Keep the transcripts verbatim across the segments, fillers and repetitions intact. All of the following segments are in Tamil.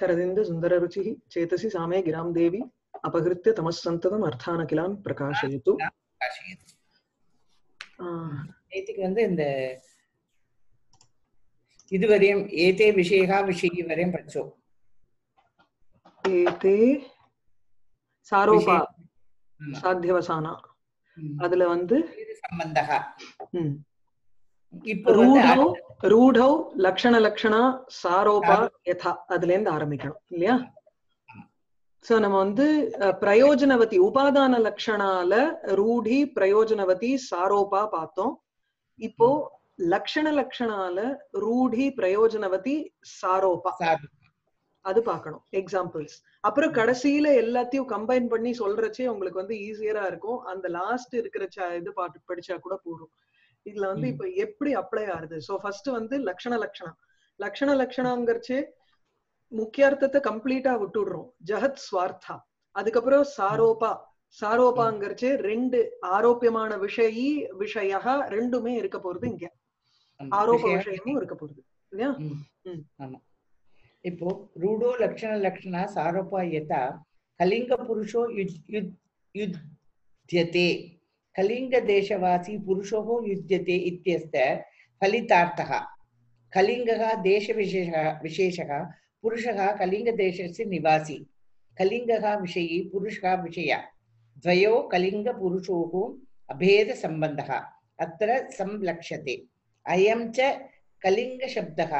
Sharadinde Sundararuchihi Chetasi Same Giram Devi Apagritya Tamasantadam Arthana Kilam Prakashayitu. I think வந்து இந்த இதுவரையும் ஏதே விஷயகா விஷயகி வரையும் படிச்சோம். ஏதே சாரோபா சாத்தியவசானா அதுல வந்து சம்பந்தகா இப்போ ரூடோ ரூடோ லட்சண லட்சணா சாரோபா யதா அதுல இருந்து ஆரம்பிக்கணும் இல்லையா? So நம்ம வந்து பிரயோஜனவதி உபாதான லட்சணால ரூடி பிரயோஜனவதி சாரோபா பார்த்தோம். இப்போ லட்சண லட்சணால ரூடி பிரயோஜனவதி சாரோபா அது பார்க்கணும் எக்ஸாம்பிள்ஸ். அப்புறம் கடைசியில எல்லாத்தையும் கம்பைன் பண்ணி சொல்றச்சே உங்களுக்கு வந்து ஈஸியரா இருக்கும். அந்த லாஸ்ட் இருக்கிற இது பாட்டு படிச்சா கூட போதும். இதுல வந்து இப்ப எப்படி அப்ளை ஆகுது? சோ ஃபர்ஸ்ட் வந்து லட்சண லட்சணம் லட்சண லட்சணங்கிறச்சே முக்கியார்த்தத்தை கம்ப்ளீட்டா விட்டுடுறோம். ஜஹத் ஸ்வார்த்தா அதுக்கப்புறம் சாரோபா சாரோபாங்கிறச்சே ரெண்டு ஆரோப்பியமான விஷயி விஷயா ரெண்டுமே இருக்க போறது. இங்க ஆரோப விஷயமும் இருக்க போறது இல்லையா? இப்போ ரூடோ லட்சண லட்சணா சாரோபா யதா கலிங்க புருஷோ யுத்யதே கலிங்க தேசவாசி புருஷோ யுத்யதே இத்யஸ்த ஃபலிதார்த்தஹ கலிங்கஹ தேச விசேஷஹ விசேஷஹ புருஷஹ கலிங்க தேசஸ்ய நிவாசி கலிங்கஹ விஷயி புருஷஹ விஷயா द्वयो कलिंग पुरुषोः अभेद संबंधः अत्र संलक्ष्यते अयं च कलिंग शब्दः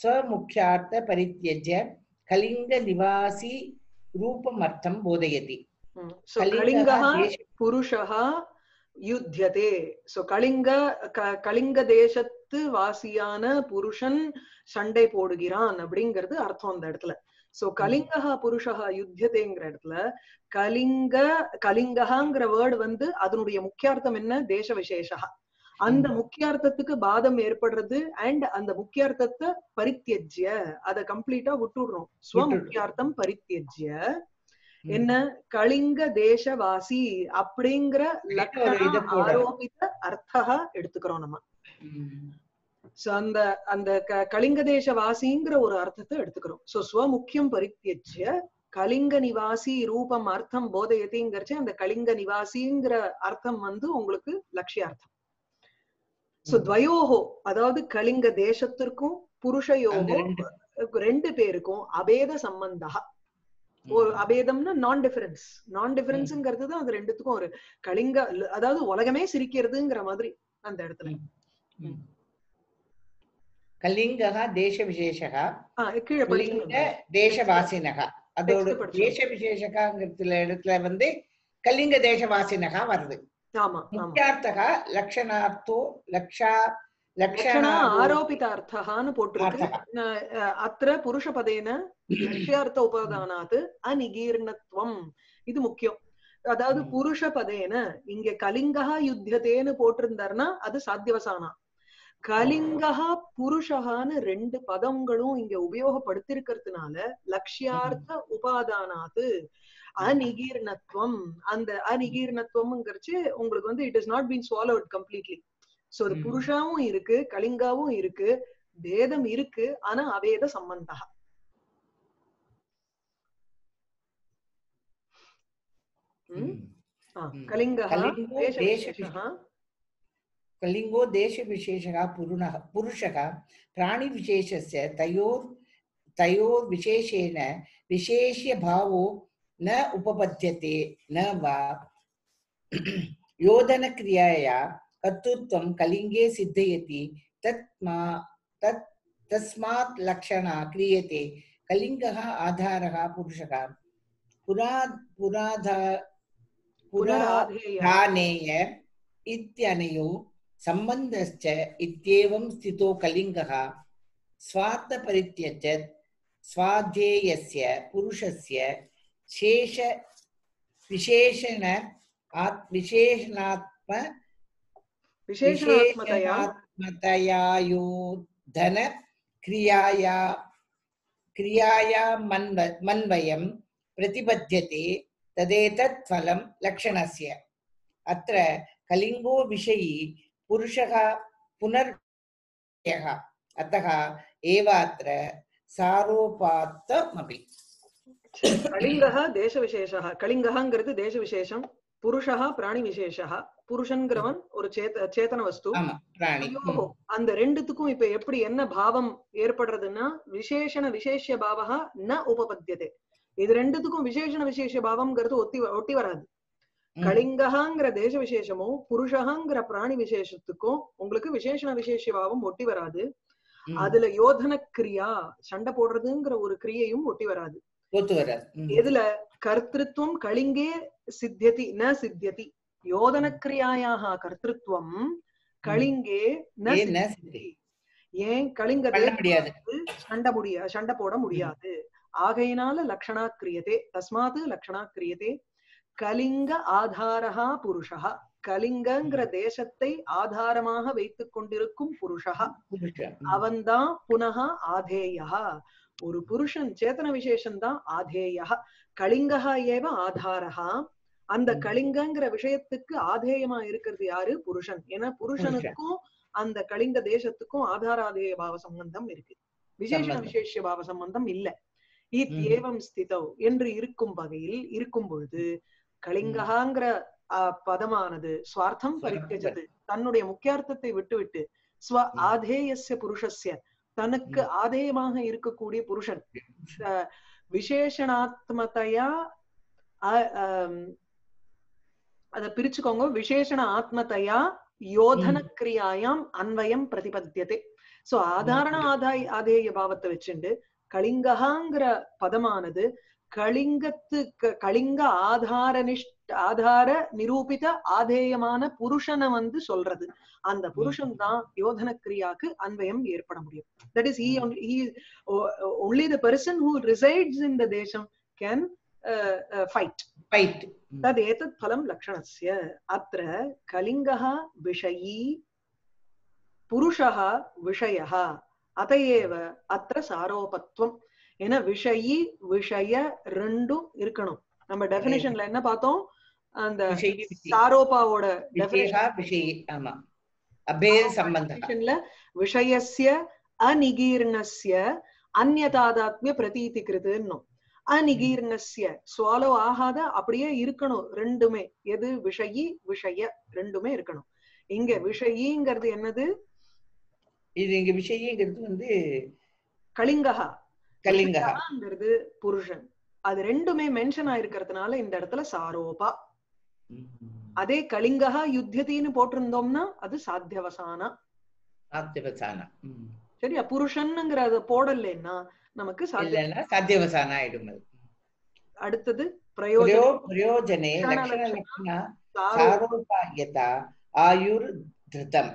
स्वमुख्यार्थ परित्यज्य कलिंग निवासी रूपमर्थं बोधयति. सो कलिंगः पुरुषः युध्यते. सो कलिंग कलिंग देशत्तु वासियान पुरुषन சண்டை போடுகிறான் அப்படிங்கிறது அர்த்தம் அந்த இடத்துல. சோ கலிங்கஹா புருஷஹா யுத்தியதேங்கிற இடத்துல கலிங்க கலிங்கஹாங்கிற வேர்டு வந்து அதனுடைய முக்கியார்த்தம் என்ன? தேச விசேஷா. அந்த முக்கியார்த்தத்துக்கு பாதம் ஏற்படுறது அண்ட் அந்த முக்கியார்த்தத்தை பரித்தியஜ்ய அதை கம்ப்ளீட்டா விட்டுடுறோம். ஸ்வ முக்கியார்த்தம் பரித்தியஜ்ய என்ன கலிங்க தேசவாசி அப்படிங்கிற லட்சண ஆரோபித அர்த்தஹா எடுத்துக்கிறோம் நம்ம. சோ அந்த அந்த கலிங்க தேசவாசிங்கிற ஒரு அர்த்தத்தை எடுத்துக்கிறோம். சோ ஸ்வ முக்கியம் பரித்தியஜ்ய கலிங்க நிவாசி ரூபம் அர்த்தம் போதையதிங்கிறச்சு அந்த கலிங்க நிவாசிங்கிற அர்த்தம் வந்து உங்களுக்கு லட்சியார்த்தம். சோ துவயோஹோ அதாவது கலிங்க தேசத்திற்கும் புருஷயோகோ ரெண்டு பேருக்கும் அபேத சம்பந்தா ஒரு அபேதம்னா நான் டிஃபரன்ஸ் நான் டிஃபரன்ஸ்ங்கிறதுதான் அது ரெண்டுத்துக்கும் ஒரு கலிங்க அதாவது உலகமே சிரிக்கிறதுங்கிற மாதிரி அந்த இடத்துல கலிங்கஹ தேச விசேஷஹ கலிங்க தேசவாசினஹ அதோட தேச விசேஷகாங்கிற இடத்துல வந்து கலிங்க தேசவாசினஹ வருது. ஆமா முக்கியார்த்தஹ லட்சணார்த்தோ லட்சா லட்சணா ஆரோபிதார்த்தஹான்னு போட்டிருக்கு. அத்ர புருஷபதேன லட்சியார்த்த உபாதானாத் அநிகீர்ணத்வம் இது முக்கியம். அதாவது புருஷபதேன இங்க கலிங்கஹ யுத்தியதேன்னு போட்டிருந்தாருன்னா அது சாத்தியவசானா. கலிங்கஹா புருஷஹான்னு ரெண்டு பதங்களும் இங்க உபயோகப்படுத்திருக்கிறதுனால லட்சியார்த்த உபாதானாத்து அநிகீர்ணத்துவம் அந்த அநிகீர்ணத்துவம்ங்கிறச்சு உங்களுக்கு வந்து it is not been swallowed completely. So அது புருஷாவும் இருக்கு கலிங்காவும் இருக்கு பேதம் இருக்கு ஆனா அபேத சம்பந்தா. கலிங்கஹா कलिंगो देश विशेषः पुरुषः पुरुषः प्राणी विशेषस्य तयोर तयोर विशेषेण विशेष्य भावो न उपपद्यते न वा योधन क्रियाया कर्तृत्वं कलिंगे सिद्धयति तत्मा तत् तस्मात् लक्षणा क्रियते कलिंगः आधारः पुरुषः पुरा पुराधा पुराधानेय इत्यनयो संबंधश्च इत्येवं स्थितो कलिंगः स्वार्थ परित्यज्य स्वाध्येयस्य पुरुषस्य शेष विशेषण विशेषणात्म विशेषणात्मतयायोधन क्रियाया क्रियाया मन्वयं प्रतिपद्यते तदेतत् फलं लक्षणस्य. अत्र कलिंगो विषयी पुरुषः पुनर् अतः एवात्र Saropathamapi. Kalingaha, Desha Visheshaha. Kalingahangarthu, Desha Vishesham. Purushaha, Prani Visheshaha. Purushangravan, or Chetana Vastu. Prani. And the Rendukum, Epri, Enna Bhavam, Erpadadana, Visheshana Vishesha Bhavaha, Na Upapadyate. Either Rendukum Visheshana Vishesha Bhavam Garthu Otivarad. Kalingahangra Desha Visheshamo, Purushahangra Prani Visheshatuko, Unglaka Visheshana Vishesha Bhavam, Otivarade. Adela Yodhana Kriya, Shanda Podradangra or Kriyayum, Otivarad. Otivarad. Idla Kartritum, Kalinge, Siddheti, Na Siddheti. Yodhana Kriyayaha, Kartrituam, Kalinge, Na Siddheti. Yang Kalinga Shanda Budia, Shanda Poda Mudia. Againala Lakshana Kriyate, Tasmatu Lakshana Kriyate. Kalinga Adharaha Purushaha. Kalingangra Deshatai Adharamaha Vaitukundirukum Purushaha. Avanda Punaha Adheyaha. Uru Purushan Chetana Visheshanda Adheyaha. Kalingaha Yeva Adharaha. And the Kalingangra Vishetika Adheyama Irkardiari Purushan. Yena Purushanako and the Kalinga Deshatuko Adhara de Baba Samandam Irkit. Visheshana Vishesha Baba Samandam Mille. It Yevam Stito. Yendri Irkum Bagil, Irkumbud. Kalingahangra. A Padamanade, Swartham Parikajat, Tanude Mukyartha Vitu, Swa Adhe Yese Purushasia, Tanak Adhe Maha Irka Kudi Purushan Visheshanatmataya the Pirichikongo Visheshanatmataya Yodhana Kriyayam Anvayam Pratipadyate. So Adharana Adai Adhe Yabavata Vichinde, Kalingahangra Padamanade, Kalingat Kalinga Adharanish. Adhara Nirupita Adheyamana Purushana and the Solrad and the Purushana Yodhana Kriyaka Anvayam Yerpadamudia. That is, he only he only the person who resides in the Desham can uh, uh, fight. Fight. That etat phalam lakshanasya Atra Kalingaha Vishayi Purushaha Vishayaha Atayeva Atra Saropatvam in a Vishayi Vishaya Rendu Irkanum. Number definition line na pato. And the Saropa order definition Vishay Ama Abe Sambandha Vishayasya Anigirnasya Anyatadatmya Pratiti Kritirno Anigirnasya Swallow Ahada Apriya Irkano Rendume Yadu Vishayi Vishaya Rendume Irkano Inge Vishayi Gardi another Inge Vishayi Gardi Kalingaha Kalingaha under the Purushan. அது ரெண்டுமே மென்ஷன் ஆயிருக்கிறதுனால இந்த இடத்துல சாரோபா அதே கலிங்கஹ யுத்தியதினு போட்டுறோம்னா அது சாத்யவசானா சாத்யவசானா சரியா புருஷன்ங்கற அத போடலன்னா நமக்கு சாத்யவசானா சாத்யவசானா ஆயிடும் அடுத்து பிரயோஜன பிரயோஜனே லட்சணலக்ஷணா சாரோபாயதா ஆயுர் த்ருதம்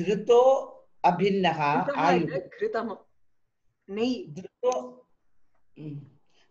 த்ருதோ அபின்னஹ ஆயுர் த்ருதம் நெய் த்ருதோ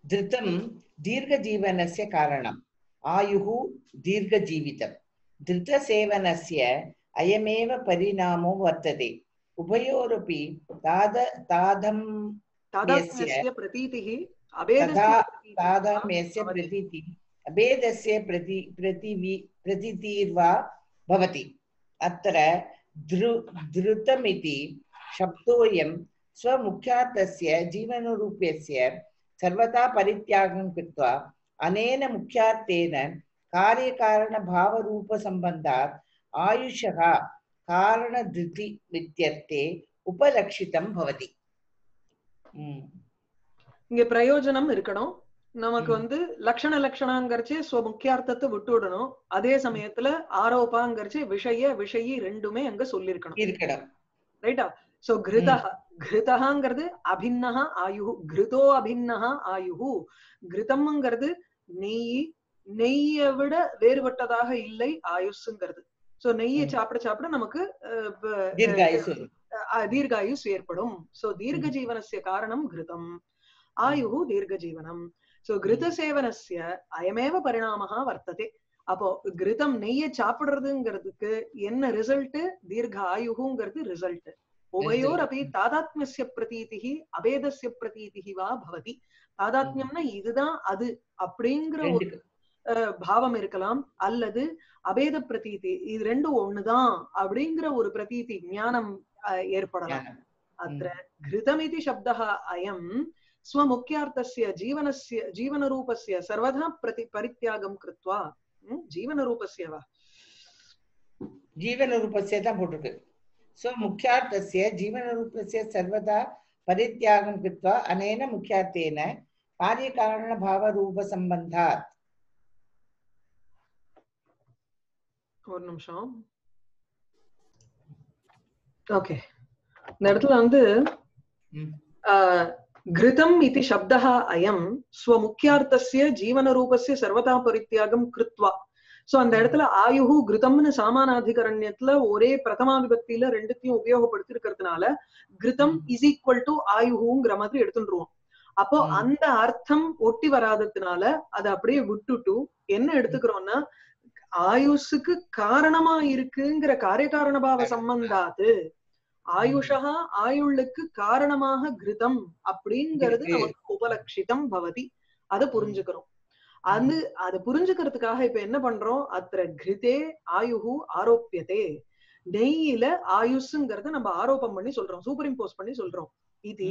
Dritam Dirga Jivanasya Karanam Ayuhu Dirga Jivitam Drita Sevanasya Ayameva Parinamo Vatade Upayorupi Tada Tadam Tadasya Pratitihi Abeda Tada Mesya Pratiti Abedasya Prati Prativi Pratitirva Bhavati Atra Dru Drutamiti Shabdoyam Swa Mukyatasya Jivanurupesya Sarvata Parityagam Kritva, Anena Mukhyartena, Kari Karana Bhava Rupa Sambandhat, Ayushaha, Karana Dhriti Vityate, Upalakshitam Bhavati. இங்க பிரயோஜனம் இருக்கணும் நமக்கு வந்து லட்சண லட்சணாங்கறச்சே ஸ்வ முக்கியார்த்தத்தை விட்டுடணும் அதே சமயத்துல ஆரோபாங்கறச்சே விஷய விஷயி ரெண்டுமே அங்க சொல்லி இருக்கணும் இருக்கணும் ரைட்டா சோ கிருதஹ Ghritahangarde Abhinnaha Ayuhu Ghrito Abhinnaha Ayuhu Ghritamangarde Nei Nei Vida Vervatadaha Illai Ayusangarde. So Nei Chapter Chapter Namaka Dirgayus Verpadum. So Dirga Jivanasya Karanam Gritam Ayuhu Dirga Jivanam. So Grita Sevanasya Ayameva Parinamaha Vartate. Apo Gritam Nei Chapter Garduke Yen result Dirga Ayuhungarde result. Ovayorapi Tadatmasya Pratitihi, Abedasya Pratitihi Va Bhavati, Tadatnyamna Idida Adi Apringra Bhava Mirkalam, Alladi, Abeda Pratiti, Idrendu Onada, Abringra Ur Pratiti, Jnanam Airpada. अत्र घृतमिति शब्दः अयं स्वमुख्यार्थस्य जीवनस्य जीवनरूपस्य सर्वथा प्रति परित्यागं कृत्वा जीवनरूपस्य वा जीवनरूपस्य दा बोटुके स्वमुख्यार्थस्य जीवनरूपस्य सर्वथा परित्यागं कृत्वा अनेन मुख्यार्थेन कार्यकारणभावरूपसम्बन्धात् कोर्णमशम ओके नर्तल अंदे घृतम् इति शब्दः अयम् स्वमुख्यार्थस्य जीवनरूपस्य सर्वथा परित्यागं कृत्वा सो अंदरतल आयुः घृतम्न सामानाधिकरण्यतल ओरे प्रथमा विभक्तिल रेंडुत्तैयुम उपयोगப்படுத்திருக்கிறதுனால घृतम् इज इक्वल टू आयुःங்கற மாதிரி எடுத்துன்றோம் அப்போ அந்த அர்த்தம் ஒட்டி வராததனால அது அப்படியே விட்டுட்டு என்ன எடுத்துக்கறோம்னா आयुष्क कारणमा इरुक्कुंगற कार्यकारणभाव संबंधात् आयुषः आयुळ्ळुक्क कारणमाह घृतम् அப்படிங்கிறது நமக்கு உபலட்சிதம் भवति அது புரிஞ்சுக்கறோம் அது அது புரிஞ்சுக்கிறதுக்காக இப்ப என்ன பண்றோம் அத்ர घृते आयुः आरोप्यते நெய்யில आयुष्ங்கறத நம்ம ஆரோபம் பண்ணி சொல்றோம் சூப்பர் இம்போஸ் பண்ணி சொல்றோம் இது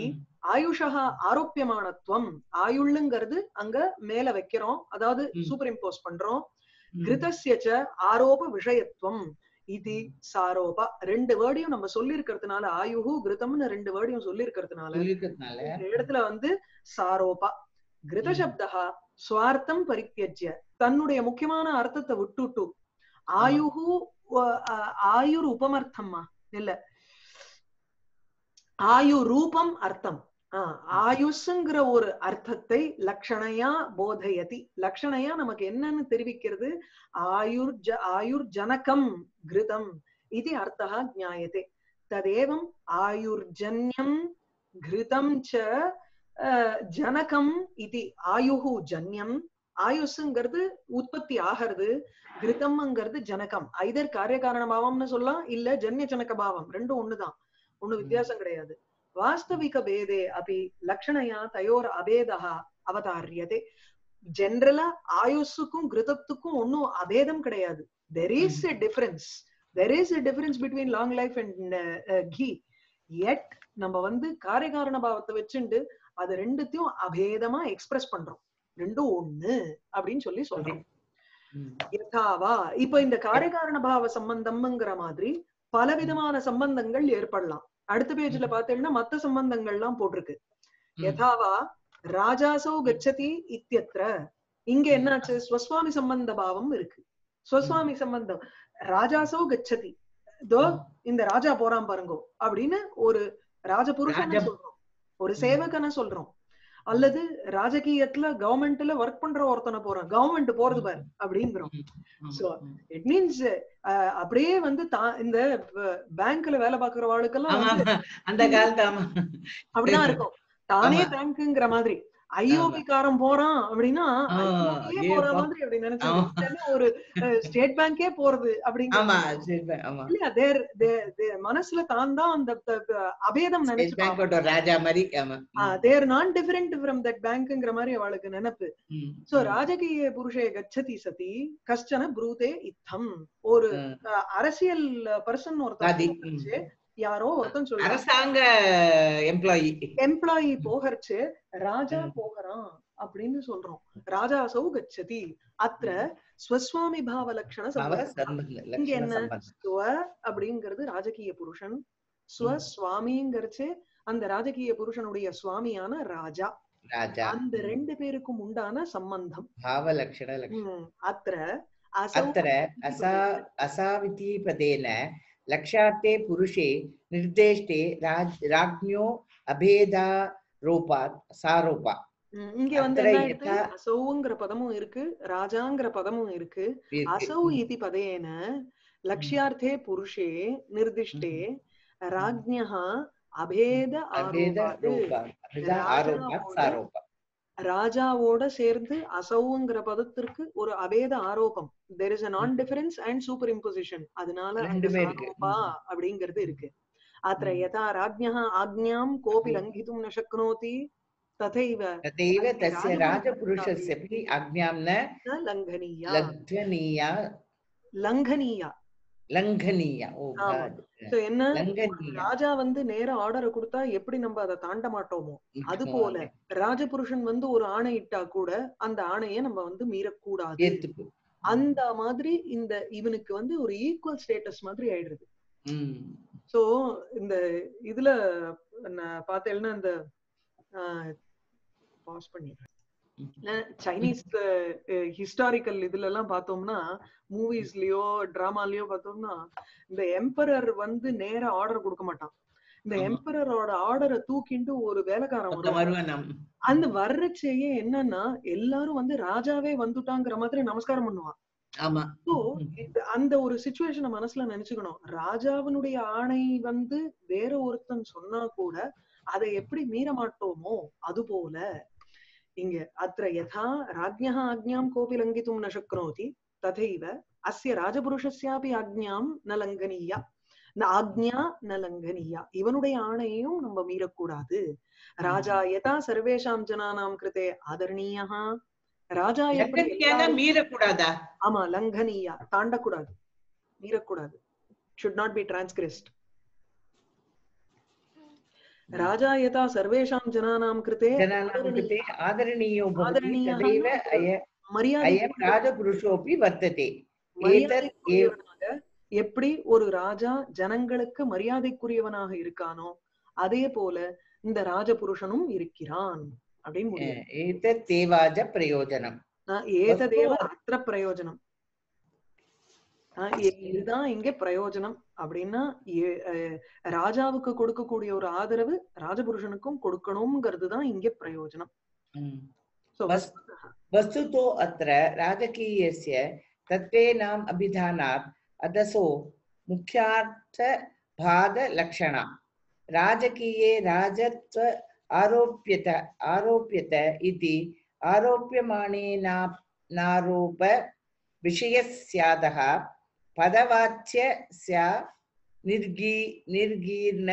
आयुषः आरोप्यमानत्वம் आयुळ்ங்கறது அங்க மேல வைக்கிறோம் அதாவது சூப்பர் இம்போஸ் பண்றோம் घृतस्य आरोप विषयत्वम् इति सारोप रेंडु वर्डियम நம்ம சொல்லிருக்கிறதுனால आयुः घृतम्नु ரெண்டு वर्डियम சொல்லிருக்கிறதுனால இந்த இடத்துல வந்து सारोप घृत शब्दः स्वार्थं परित्यज्य தன்னுடைய முக்கியமான அர்த்தத்தை விட்டுட்டு आयुः आयुर उपमर्थம்மா இல்ல आयु रूपम அர்த்தம் आयुष्ंगற ஒரு அர்த்தத்தை லட்சணையா போதயதி லட்சணையா நமக்கு என்னன்னு தெரிவிக்கிறது आयुर् आयुर्जनकम् घृतम् इति अर्थः ज्ञायते तदेवम् आयुर्जन्यम् घृतम् च जनकम् इति आयुः जन्यम् आयुष्ंगறது उत्पत्ति ஆகிறது घृतம்ங்கிறது ஜனகம் ஐதர் காரியகாரண பாவம்னு சொல்லலாம் இல்ல ஜன்ய ஜனக பாவம் ரெண்டும் ஒண்ணுதான் ஒண்ணு வித்தியாசம் கிடையாது वास्तविक भेदे अपि लक्षणया तयोर अभेदः अवतार्यते जनरल आयुष्कुम घृतत्वकुम ओन्नु अभेदम कडेयादु there is a difference there is a difference between long life and uh, uh, ghee yet நம்ம வந்து காரியகாரண பாவத்தை வெச்சிண்டு அது ரெண்டுத்தையும் அபேதமா எக்ஸ்பிரஸ் பண்றோம் ரெண்டும் ஒண்ணு அப்படினு சொல்லி சொல்றோம் யதாவா இப்போ இந்த காரியகாரண பாவ சம்பந்தம்ங்கற மாதிரி பலவிதமான சம்பந்தங்கள் ஏற்படலாம் அடுத்த பேஜ்ல பார்த்தீங்கன்னா மத்த சம்பந்தங்கள் எல்லாம் போட்டுருக்கு யதாவா ராஜாசோ கச்சதி இத்யத்ர இங்க என்னாச்சு ஸ்வஸ்வாமி சம்பந்த பாவம் இருக்கு ஸ்வஸ்வாமி சம்பந்தம் ராஜாசோ கச்சதி தோ இந்த ராஜா போறான் பாருங்கோ அப்படின்னு ஒரு ராஜபுருஷனை சொல்றோம் ஒரு சேவகனை சொல்றோம் அல்லது ராஜகீயத்துல கவர்மெண்ட்ல ஒர்க் பண்ற ஒருத்தனை போறான் கவர்மெண்ட் போறது பாரு அப்படிங்கிறோம் சோ இட் மீன்ஸ் அப்படியே வந்து இந்த பேங்க்ல வேலை பாக்குறவாளுக்கெல்லாம் அந்த காலத்தாம அப்படிதான் இருக்கும் தானே பேங்க்குங்கிற மாதிரி ஐயோபிகாரம் போறான் அப்படின்னா போற மாதிரி அப்படின்னு நினைச்சோம் ஒரு ஸ்டேட் பேங்கே போறது அப்படிங்கிற மனசுல தான் தான் அந்த அபேதம் நினைச்சுங்கிற மாதிரி அவளுக்கு நினைப்பு சோ ராஜகீய புருஷே கச்சதி சதி கஷ்டன புரூதே இத்தம் ஒரு அரசியல் பர்சன் ஒருத்தர் யாரோ ஒருத்தன் சொல்ற அரசாங்க எம்ப்ளாயி எம்ப்ளாயி போகர்ச்சு ராஜா போகறான் அப்படின்னு சொல்றோம் ராஜா சௌ கச்சதி அத்ர ஸ்வஸ்வாமி பாவ லட்சண இங்க என்ன ஸ்வ அப்படிங்கிறது ராஜகீய புருஷன் ஸ்வஸ்வாமிங்கிறச்சு அந்த ராஜகீய புருஷனுடைய சுவாமியான ராஜா அந்த ரெண்டு பேருக்கும் உண்டான சம்பந்தம் பாவ லட்சண அத்ர அத்ர அசா அசாவிதி பதேன लक्ष्यार्थे पुरुषे निर्देष्टे राज राज्ञो अभेदा रोपात सारोपा இங்க வந்து என்ன இருக்கு அசௌங்கற பதமும் இருக்கு ராஜாங்கற பதமும் இருக்கு அசௌ इति पदेन लक्ष्यार्थे पुरुषे निर्दिष्टे राज्ञः अभेद आरोपात सारोपा ராஜாவோட சேர்ந்து அசௌங்கிற பதத்திற்கு ஒரு அபேத ஆரோபம் there is a non difference and superimposition அதனால ரெண்டு பேர் இருக்கு அப்படிங்கிறது இருக்கு ஆத்ர யதா ராஜ்ஞஹ ஆக்ஞாம் கோபி லங்கிதும் ந சக்னோதி ததைவ ததைவ தस्य ராஜபுருஷஸ்யபி ஆக்ஞாம் ந லங்கனியா லங்கனியா லங்கனியா Langania. Oh God. So enna Raja vandu nera order kudutha eppadi namba adha taanda maatomo adu pole Rajapurushan vandu oru aanai itta kuda and aanaiye namba vandu meera koodadhu yethu and madri inda ivanukku vandu oru equal status madri aidrudhu. So inda idla paathena inda pause pannidren Chinese uh, historical idhilala paathomna movies liyo drama liyo paathomna the emperor vandu nera order kudukka maatan the emperor oda order thookindu oru velakaram varuvanam and varracheye enna na ellaru vandu rajave vandutaangra maathiru namaskaram pannuva ama so and oru situation manasla nenichikano rajavude aanai vandu vera oruthan sonna kuda adha eppadi meera maatomo adu pole inge atra yatha rajnah ajnyam kopi langitum na shaknoti tathaiva asya rajapurushasyaapi ajnyam na langaniya na ajnya na langaniya ivanude aanayum namba meerakoodadu raja yatha sarvesham jananam krite adarniyah raja yatha meerakoodada ama langaniya taandakoodadu meerakoodadu should not be transgressed Raja yata sarvesham jananam krite jananam krite adaraniyo bhavati tadaiva ayam ayam rajapurushopi vartate etar evanaga eppadi oru raja janangalukku mariyadaikuriyavanaga irukano adhe pole inda rajapurushanum irukkiran appadi mudiyum etar devaja prayojanam etar deva atra prayojanam இதுதான் இங்க பிரயோஜனம் அப்படின்னா ராஜாவுக்கு கொடுக்கக்கூடிய ஒரு ஆதரவு ராஜபுருஷனுக்கும் கொடுக்கணும்ங்கிறதுதான் இங்க பிரயோஜனம். வஸ்துதோ அத்ர ராஜகீயஸ்ய தத்வேனாம் அபிதானாத் அதசோ முக்கியார்த்த பாத லக்ஷணா ராஜகீயே ராஜத்வ ஆரோப்யத ஆரோப்யத இதி ஆரோப்யமானே நாரோப விஷயஸ்யாதஹ पदवाच्य स्या निर्गी निर्गीर्ण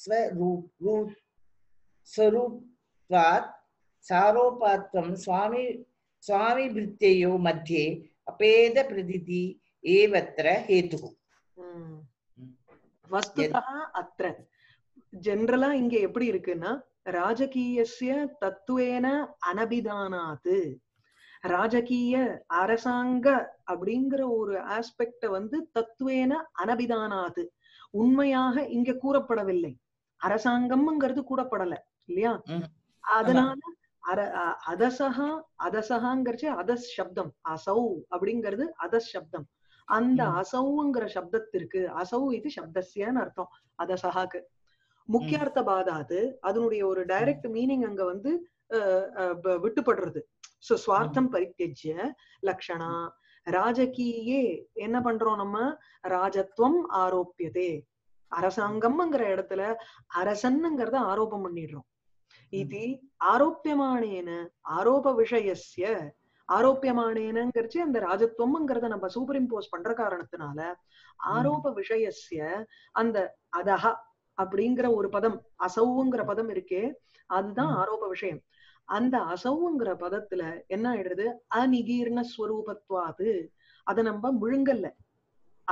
स्वरूप स्वरूपवात् सारोपात्वं स्वामी स्वामी भृत्ययो मध्ये अपेद प्रदिति एवत्र हेतु वस्तुतः अत्र जनरला इंगे एप्पडी इरुकुना राजकीयस्य तत्त्वेन अनभिधानात् ராஜகீய அரசாங்க அப்படிங்கிற ஒரு ஆஸ்பெக்ட வந்து தத்துவேன அனபிதானாது உண்மையாக இங்க கூறப்படவில்லை அரசாங்கம்ங்கிறது கூறப்படல இல்லையா அதனால அதசஹா அதசஹாங்கிறச்சு அதஸ் சப்தம் அசௌ அப்படிங்கிறது அதஸ் சப்தம் அந்த அசௌங்கிற சப்தத்திற்கு அசௌ இது சப்தஸ்யான்னு அர்த்தம் அதசஹாக்கு முக்கியார்த்த பாதாது அதனுடைய ஒரு டைரக்ட் மீனிங் அங்க வந்து விட்டுப்படுறது சோ ஸ்வார்த்தம் பரித்யஜ்ய லக்ஷணா ராஜகீயே என்ன பண்றோம் நம்ம ராஜத்வம் ஆரோப்பியதே அரசாங்கம்ங்கிற இடத்துல அரசன்ங்கிறத ஆரோபம் பண்ணிடுறோம் இது ஆரோப்பியமானேன ஆரோப விஷயஸ்ய ஆரோப்பியமானேனங்கிறச்சு அந்த ராஜத்வம்ங்கிறத நம்ம சூப்பர் இம்போஸ் பண்ற காரணத்தினால ஆரோப விஷயஸ்ய அந்த அதஹ அப்படிங்கிற ஒரு பதம் அசௌங்கிற பதம் இருக்கே அதுதான் ஆரோப விஷயம் அந்த அசௌங்கிற பதத்துல என்ன ஆயிடுறது அநிகீர்ண ஸ்வரூபத்வாது அத நம்ம முழுங்கல்ல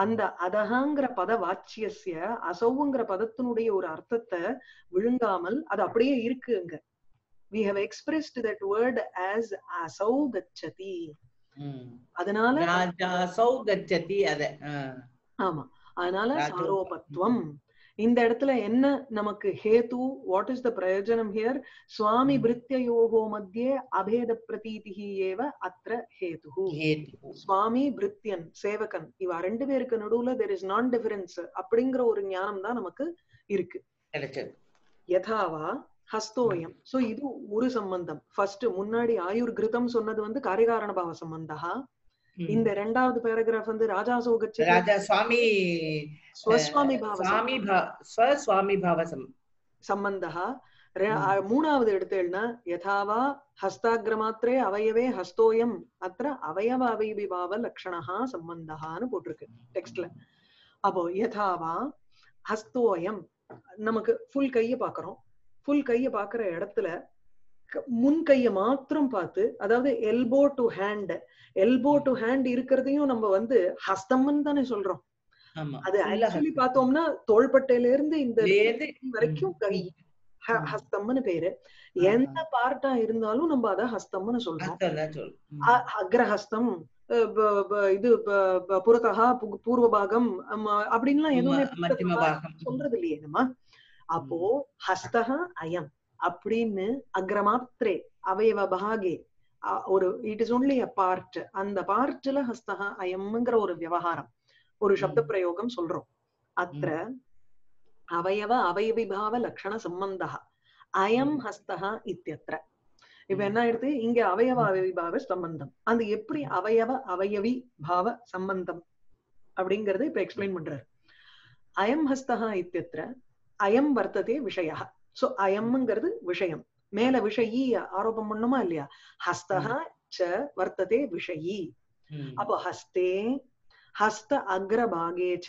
அந்த அதஹங்கிற பத வாச்சியஸ்ய அசௌங்கிற பதத்தினுடைய ஒரு அர்த்தத்தை விழுங்காமல் அது அப்படியே இருக்குங்க. We have expressed that word as asau gacchati. அதனால asau gacchati அத ஆமா அதனால சாரோபத்வம் இந்த இடத்துல என்ன நமக்கு ஹேது வாட் இஸ் த பிரயோஜனம் ஹியர் சுவாமி பிரித்யோகோ மத்தியே அபேத பிரதீதிஹி ஏவ அத்ர ஹேதுஹு சுவாமி பிரித்யன் சேவகன் இவ ரெண்டு பேருக்கு நடுவுல தேர் இஸ் நான் டிஃபரன்ஸ் அப்படிங்கிற ஒரு ஞானம் தான் நமக்கு இருக்கு. யதாவா ஹஸ்தோயம் சோ இது ஒரு சம்பந்தம் ஃபர்ஸ்ட் முன்னாடி ஆயுர் கிருதம் சொன்னது வந்து காரியகாரண பாவ சம்பந்தா இந்த இரண்டாவது பேராகிராஃப் வந்து ராஜாசோகச்ச ராஜா சுவாமி ஸ்வஸ்வாமி பாவ சுவாமி பாவ ஸ்வஸ்வாமி பாவ சம்பந்தஹ மூணாவது எடுத்தேன்னா யதாவா ஹஸ்தாக்ரமாத்ரே அவயவே ஹஸ்தோயம் அத்ர அவயவ அவயவி பாவ லக்ஷணஹ சம்பந்தஹான்னு போட்டிருக்கு டெக்ஸ்ட்ல. அப்போ யதாவா ஹஸ்தோயம் நமக்கு ஃபுல் கையை பாக்குறோம் ஃபுல் கையை பாக்குற இடத்துல முன் கைய மாத்திரம் பார்த்து அதாவது elbow to hand elbow to hand இருக்கிறதையும் நம்ம வந்து ஹஸ்தம்னு தானே சொல்றோம் அது ஆக்சுவலி பார்த்தோம்னா தோள்பட்டையில இருந்து இந்த வரைக்கும் கை ஹஸ்தம்னு பேரு. எந்த பார்ட்டா இருந்தாலும் நம்ம அத ஹஸ்தம்னு சொல்றோம். அக்ரஹஸ்தம், இது புறத்தகா, பூர்வ பாகம் அப்படின்லாம் எதுவும் சொல்றது இல்லையே நம்ம. அப்போ ஹஸ்தஹ அயம் அப்படின்னு அக்ரமாத்ரே அவயவ பாகே ஒரு it is only a part, அந்த பார்ட்ல ஹஸ்தஹ அயம்ங்கிற ஒரு விவகாரம், ஒரு சப்த பிரயோகம் சொல்றோம். அத்திர அவயவ அவயவிபாவ லக்ஷண சம்பந்தா அயம் ஹஸ்தஹ இத்தியத்ர. இப்ப என்ன ஆயிடுது இங்க? அவயவ அவயவிபாவ சம்பந்தம். அந்த எப்படி அவயவ அவயவி பாவ சம்பந்தம் அப்படிங்கறத இப்ப எக்ஸ்பிளைன் பண்றாரு. அயம் ஹஸ்தஹ இத்தியத்ர அயம் வர்த்ததே விஷய. சோ அயம்ங்கிறது விஷயம், மேல விஷயி ஆரோபம் பண்ணணுமா இல்லையா? ஹஸ்தஹ ச வர்த்ததே விஷயி. அப்போ ஹஸ்தே ஹஸ்த அக்ரபாகேச்ச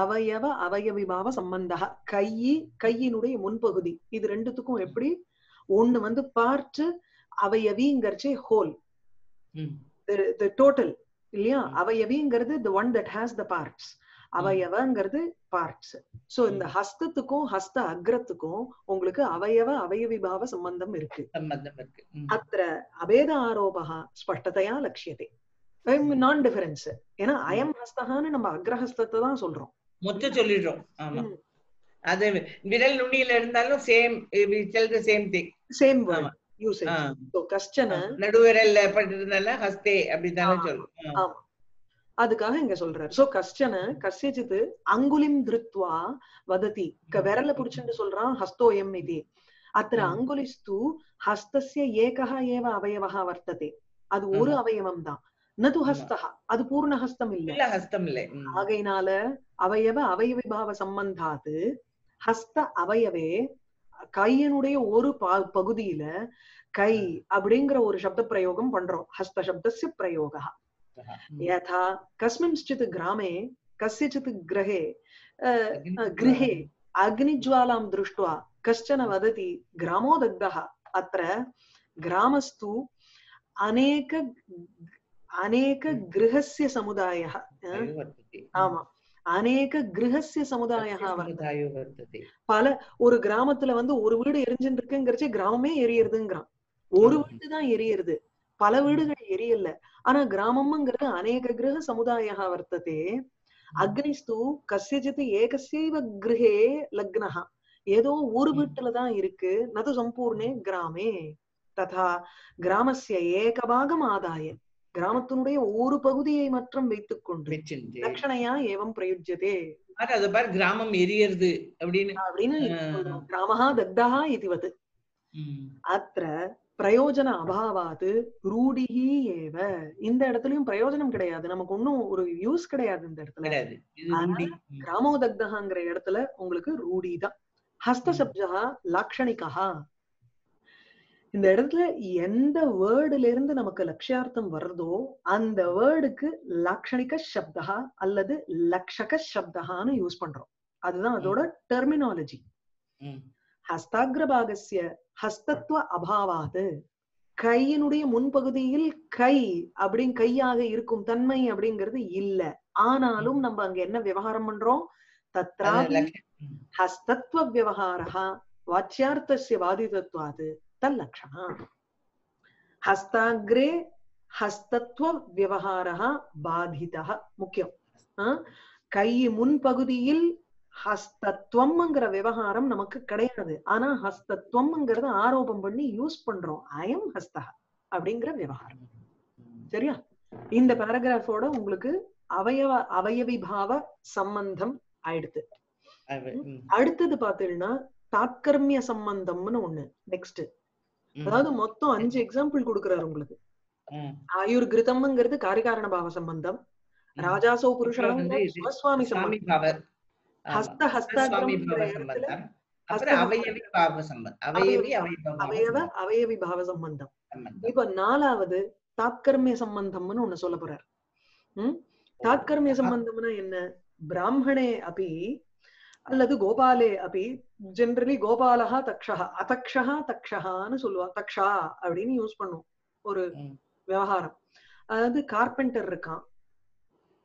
அவயவ அவயவிபாவ சம்பந்தா. கையி கையினுடைய முன்பகுதி, இது ரெண்டுத்துக்கும் எப்படி ஒண்ணு வந்து பார்ட், அவயவிங்கிறச்சே ஹோல் டோட்டல் இல்லையா? அவயவிங்கிறது the one that has the parts, அவயவங்கிறது பார்ட்ஸ். சோ இந்த ஹஸ்தத்துக்கும் ஹஸ்த அக்ரத்துக்கும் உங்களுக்கு அவயவ அவயவிபாவ சம்பந்தம் இருக்கு. அத்திர அபேத ஆரோபஹ ஸ்பஷ்டதயா லட்சியதே. நான் டிஃபரன்ஸ், ஏன்னா அயம் ஹஸ்தஹான்னு நம்ம அக்ரஹஸ்தத்தை தான் சொல்றோம், மொத்த சொல்லிடுறோம். ஆமா, அது விரல் நுனியில இருந்தாலும் same same thing, same word usage. So கஷ்டன நடுவிரல்ல பட்டிருந்தால ஹஸ்தே அப்படிதான் சொல்றோம். ஆமா, அதுக்காக இங்க சொல்றாரு. சோ கஷ்டன கஷ்யஜித் அங்குலிம் திருத்வா வததி. விரல புடிச்சுட்டு சொல்றான் ஹஸ்தோயம் இது. அத்திர அங்குலிஸ்து ஹஸ்தஸ்ய ஏகஹ ஏவ அவயவஹ வர்த்ததே. அது ஒரு அவயவம் தான், நது ஹஸ்தஹ, அது பூர்ண ஹஸ்தம் இல்ல, ஹஸ்தம் இல்லை. ஆகையினால அவயவ அவயவிபாவ சம்பந்தாது ஹஸ்த அவயவே கையினுடைய ஒரு பகுதியில கை அப்படிங்கிற ஒரு சப்த பிரயோகம் பண்றோம், ஹஸ்த சப்தஸ்ய பிரயோக. யதா கஸ்மின்ச்சித் கிராமே கஸ்யச்சித் கிரஹே கிரஹே அக்னிஜ்வாலாம் திருஷ்ட்வா கஷ்டன வததி கிராமோ தக்தஹ. அத்ர கிராமஸ்து அநேக அநேக கிரஹஸ்ய சமுதாயஹ. ஆமா, அநேக கிரஹஸ்ய சமுதாயஹ வர்த்ததே. பல ஒரு கிராமத்துல வந்து ஒரு வீடு எரிஞ்சுட்டு இருக்குங்கிறச்சே கிராமமே எரியறதுங்கிறான். ஒரு வீடு தான் எரியறது, பல வீடுகள் எரியல. ஆனா கிராமம்ங்கிறது அநேக கிரக சமுதாயஹ வர்த்ததே. அக்னிஸ்து கஸ்யஜித் ஏகஸ்யைவ கிரஹே லக்னஹ. ஏதோ ஒரு வீட்டுலதான் இருக்கு, நது சம்பூர்ணே கிராமே. ததா கிராமஸ்ய ஏகபாகம் ஆதாய கிராமத்தினுடைய ஒரு பகுதியை மட்டும் வைத்துக் கொண்டு லட்சணையா ஏவம் பிரயுஜ்யதே. அது பார் கிராமம் எரியறது அப்படின்னு அப்படின்னு கிராமஹா தக்தஹா இதுவது. அத்திர பிரயோஜன அபாவாது ரூடிஹி ஏவ. இந்த இடத்துலயும் பிரயோஜனம் கிடையாது, நமக்கு ஒன்னும் ஒரு யூஸ் கிடையாது இந்த இடத்துல. கிராமோதக்தகாங்கிற இடத்துல உங்களுக்கு ரூடிதான். ஹஸ்தசப்ஜா லாக்ஷணிகா. இந்த இடத்துல எந்த வேர்டுல இருந்து நமக்கு லட்சியார்த்தம் வருதோ அந்த வேர்டுக்கு லாக்ஷணிக சப்தஹா அல்லது லக்ஷக சப்தஹான்னு யூஸ் பண்றோம். அதுதான் அதோட டெர்மினாலஜி. ஹஸ்தாகிரபாகஸ்ய ஹஸ்தத்துவ அபாவாது கையினுடைய முன்பகுதியில் கை அப்படி கையாக இருக்கும் தன்மை அப்படிங்கிறது இல்ல. ஆனாலும் நம்ம அங்க என்ன விவகாரம் பண்றோம்? தத்ராபி ஹஸ்தத்துவ விவகாரஹ வாச்யார்த்தஸ்ய வாதிதத்வாது தல்லக்ஷணா. ஹஸ்தாக்ரே ஹஸ்தத்துவ விவகாரஹ பாதிதஹ முக்கியம். கை முன்பகுதியில் ஹஸ்தத்துவம்ங்கிற விவகாரம் நமக்கு கிடையாது. ஆனா ஹஸ்தத்துவம்ங்கிறத ஆரோபம் பண்ணி யூஸ் பண்றோம், அயம் ஹஸ்தஹ அப்படிங்கிற விவகாரம். சரியா? இந்த பேராகிராஃபோட உங்களுக்கு அவயவ அவயவிபாவ சம்பந்தம் ஆயிடுது. அடுத்தது பாத்தீங்கன்னா தாத்கர்மிய சம்பந்தம்னு ஒண்ணு நெக்ஸ்ட். அதாவது மொத்தம் அஞ்சு எக்ஸாம்பிள் கொடுக்கிறாரு உங்களுக்கு. ஆயுர் கிருதம்ங்கிறது காரிகாரண பாவ சம்பந்தம், ராஜாசோ புருஷாசுவாமி சம்பந்தம், ஹஸ்த அவயவ அவயவி பாவ சம்பந்தம். இப்ப நாலாவது தாத்கர்மிய சம்பந்தம்னு ஒண்ணு சொல்ல போறாரு. உம் தாத்கர்மிய சம்பந்தம்னா என்ன? பிராமணே அபி அல்லது கோபாலே அபி ஜென்ரலி கோபாலஹா தக்ஷஹா அதக்ஷஹா தக்ஷஹான்னு சொல்லுவா. தக்ஷா அப்படின்னு யூஸ் பண்ணுவோம் ஒரு விவகாரம். அதாவது கார்பெண்டர் இருக்கான்,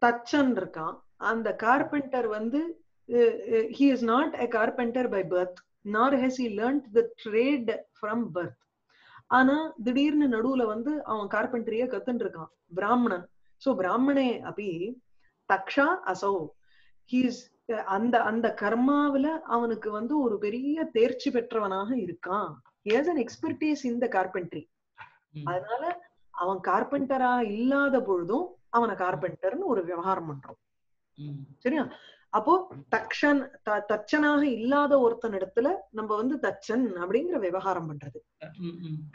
தச்சன் இருக்கான், And the carpenter vandu, uh, uh, he is not a carpenter by birth, nor has he learnt the trade from birth. Ana thidirnu nadula vandu avan carpentry kathindirukan brahmanan. So brahmane api taksha asau, he is uh, and the and the karma villa avanukku vandu oru periya therchi petravanaga irukan. He has an expertise in the carpentry. Adanala avan carpenter ah illada poludum avana carpenter nu oru vyavaharam pandrom. சரியா? அப்போ தக்ஷன் தச்சனாக இல்லாத ஒருத்தன் இடத்துல நம்ம வந்து தச்சன் அப்படிங்கற விவகாரம் பண்றது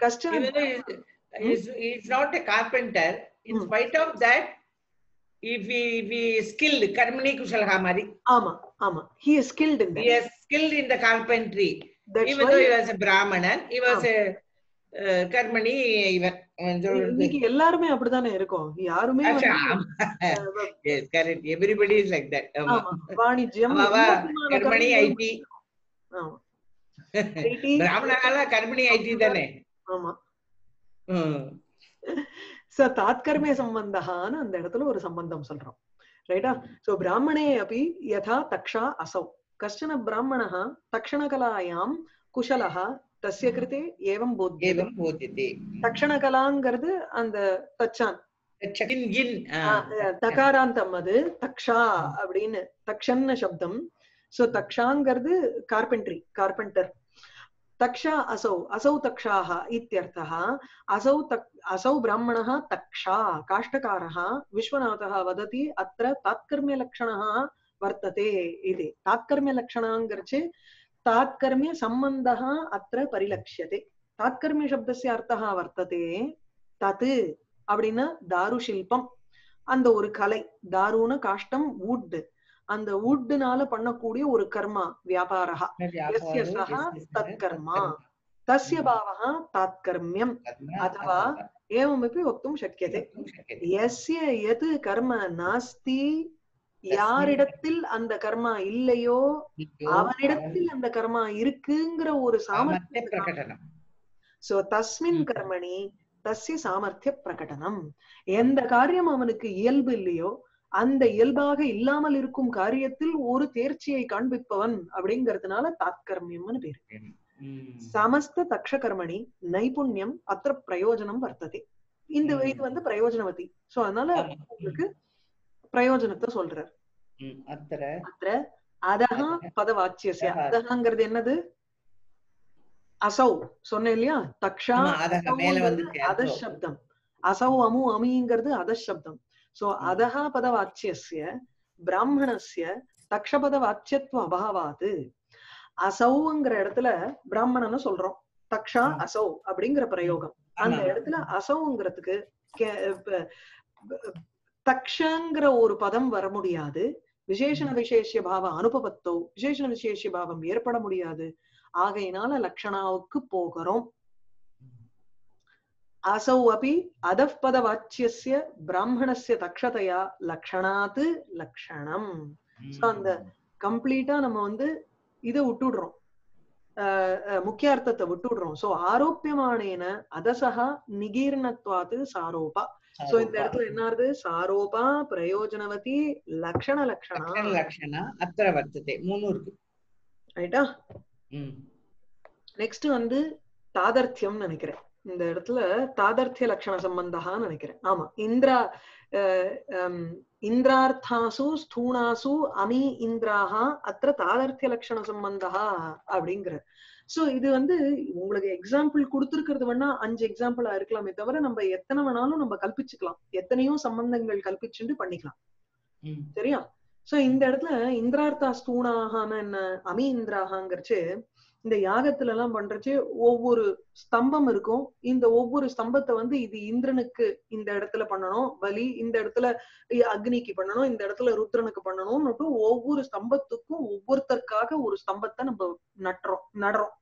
கஷ்டம். It's not a carpenter. In spite of that, if we we skilled karmani kushalha mari. ஆமா ஆமா. He is skilled in that. He is skilled in the carpentry. That's even though he was a brahmanan, he was a uh, karmani even. எல்லாருமே அப்படித்தானே இருக்கும். யாருமே வாணிஜ்யம் தாத்கர்மே சம்பந்தஹான்னு அந்த இடத்துல ஒரு சம்பந்தம் சொல்றோம். ரைட்டா? சோ பிராமணே அப்படி யதா தக்ஷா அசௌ கஷ்டன பிராமணஹ தக்ஷணகலாயாம் குஷலஹ தஸ்ய கிருதே ஏவம் போத்யதே. தக்ஷணகலாங்கிறது அந்த தச்சான் தகாராந்தம் அது தக்ஷா அப்படின்னு தக்ஷன்னு சப்தம். சோ தக்ஷாங்கிறது கார்பென்ட்ரி கார்பெண்டர். தக்ஷா அசௌ அசௌ தக்ஷாஹ இத்யர்த்தஹ. அசௌ தக் அசௌ பிராமணஹ தக்ஷா காஷ்டகாரஹ. விஸ்வநாதஹ வததி அத்ர தாத்கர்மிய லக்ஷணஹ வர்த்ததே இது. தாத்கர்மிய லக்ஷணங்கிறச்சு तात्कर्म्य संबंधः अत्र परिलक्ष्यते. तात्कर्म्य शब्दस्य अर्थः वर्तते तत् அப்படினா தாருஷில்பம் அந்த ஒரு கலை. தாருன காஷ்டம் wood, அந்த woodனால பண்ணக்கூடிய ஒரு கர்மா வியாபாரः. यस्य सः तत्कर्मा तस्य भावः तात्कर्म्यम् अथवा एवमपि वक्तुं शक्यते. यस्य यत् कर्म नास्ति யாரிடத்தில் அந்த கர்மா இல்லையோ அவனிடத்தில் அந்த கர்மா இருக்குங்கிற ஒரு சாமர்த்திய பிரகடனம். சோ தஸ்மின் கர்மணி தஸ்ய சாமர்த்திய பிரகடனம். எந்த காரியம் அவனுக்கு இயல்பு இல்லையோ அந்த இயல்பாக இல்லாமல் இருக்கும் காரியத்தில் ஒரு தேர்ச்சியை காண்பிப்பவன் அப்படிங்கறதுனால தாத்கர்மியம்னு பேரு. சமஸ்த தக்ஷ கர்மணி நைபுண்யம் அத்திர பிரயோஜனம் வர்த்ததே. இந்த இது வந்து பிரயோஜனவதி. சோ அதனால உங்களுக்கு பிரயோஜனத்தை சொல்றார். அதஹா பதவாச்சியஸ்ய அதஹாங்கிறது என்னது? அசௌ சொன்னேன் இல்லையா? தக்ஷா அத சப்தம். அசௌ அமு அமிங்கிறது அத சப்தம். சோ அதஹா பதவாச்சியஸ்ய பிராமணஸ்ய தக்ஷபத வாச்சியத்துவ அபாவாது அசௌங்கிற இடத்துல பிராமணன்னு சொல்றோம். தக்ஷா அசௌ அப்படிங்கிற பிரயோகம். அந்த இடத்துல அசௌங்கிறதுக்கு தக்ஷங்கிற ஒரு பதம் வர முடியாது. விசேஷண விசேஷ பாவ அனுபவத்தோ விசேஷண விசேஷ பாவம் ஏற்பட முடியாது. ஆகையினால லக்ஷணாவுக்கு போகிறோம். அசௌ அபி அதபத வாச்சியஸ்ய பிராமணஸ்ய தக்ஷதையா லக்ஷணாத்து லக்ஷணம். அந்த கம்ப்ளீட்டா நம்ம வந்து இதை விட்டுடுறோம், முக்கியார்த்தத்தை விட்டுடுறோம். சோ ஆரோப்பியமானேன அதசஹா நிகீர்ணத்வாத்து சாரோபா. சோ இந்த இடத்துல என்ன ஆகுது? சாரோபா பிரயோஜனவதி லக்ஷண லக்ஷண லக்ஷண அத்திர வர்த்ததே. மூணு இருக்கு. ரைட்டா? நெக்ஸ்ட் வந்து தாதர்த்தியம் நினைக்கிறேன். இந்த இடத்துல தாதர்த்திய லக்ஷண சம்பந்தான்னு நினைக்கிறேன். ஆமா, இந்திரா இந்திரார்த்தாசு ஸ்தூணாசு அமி இந்திராஹ அத்திர தாதர்த்திய லக்ஷண சம்பந்தா அப்படிங்கிற. சோ இது வந்து உங்களுக்கு எக்ஸாம்பிள் கொடுத்துருக்கிறது வேணா அஞ்சு எக்ஸாம்பிளா இருக்கலாமே தவிர நம்ம எத்தனை வேணாலும் நம்ம கல்பிச்சுக்கலாம். எத்தனையோ சம்பந்தங்கள் கல்பிச்சுட்டு பண்ணிக்கலாம். சரியா? சோ இந்த இடத்துல இந்திரார்த்தா ஸ்தூணாகான என்ன அமி இந்திராகாங்கிறச்சு இந்த யாகத்துல எல்லாம் பண்றச்சு ஒவ்வொரு ஸ்தம்பம் இருக்கும். இந்த ஒவ்வொரு ஸ்தம்பத்தை வந்து இது இந்திரனுக்கு இந்த இடத்துல பண்ணணும் பலி, இந்த இடத்துல அக்னிக்கு பண்ணணும், இந்த இடத்துல ருத்ரனுக்கு பண்ணணும்னுட்டு ஒவ்வொரு ஸ்தம்பத்துக்கும் ஒவ்வொருத்தருக்காக ஒரு ஸ்தம்பத்தை நம்ம நட்டுறோம் நடுறோம்.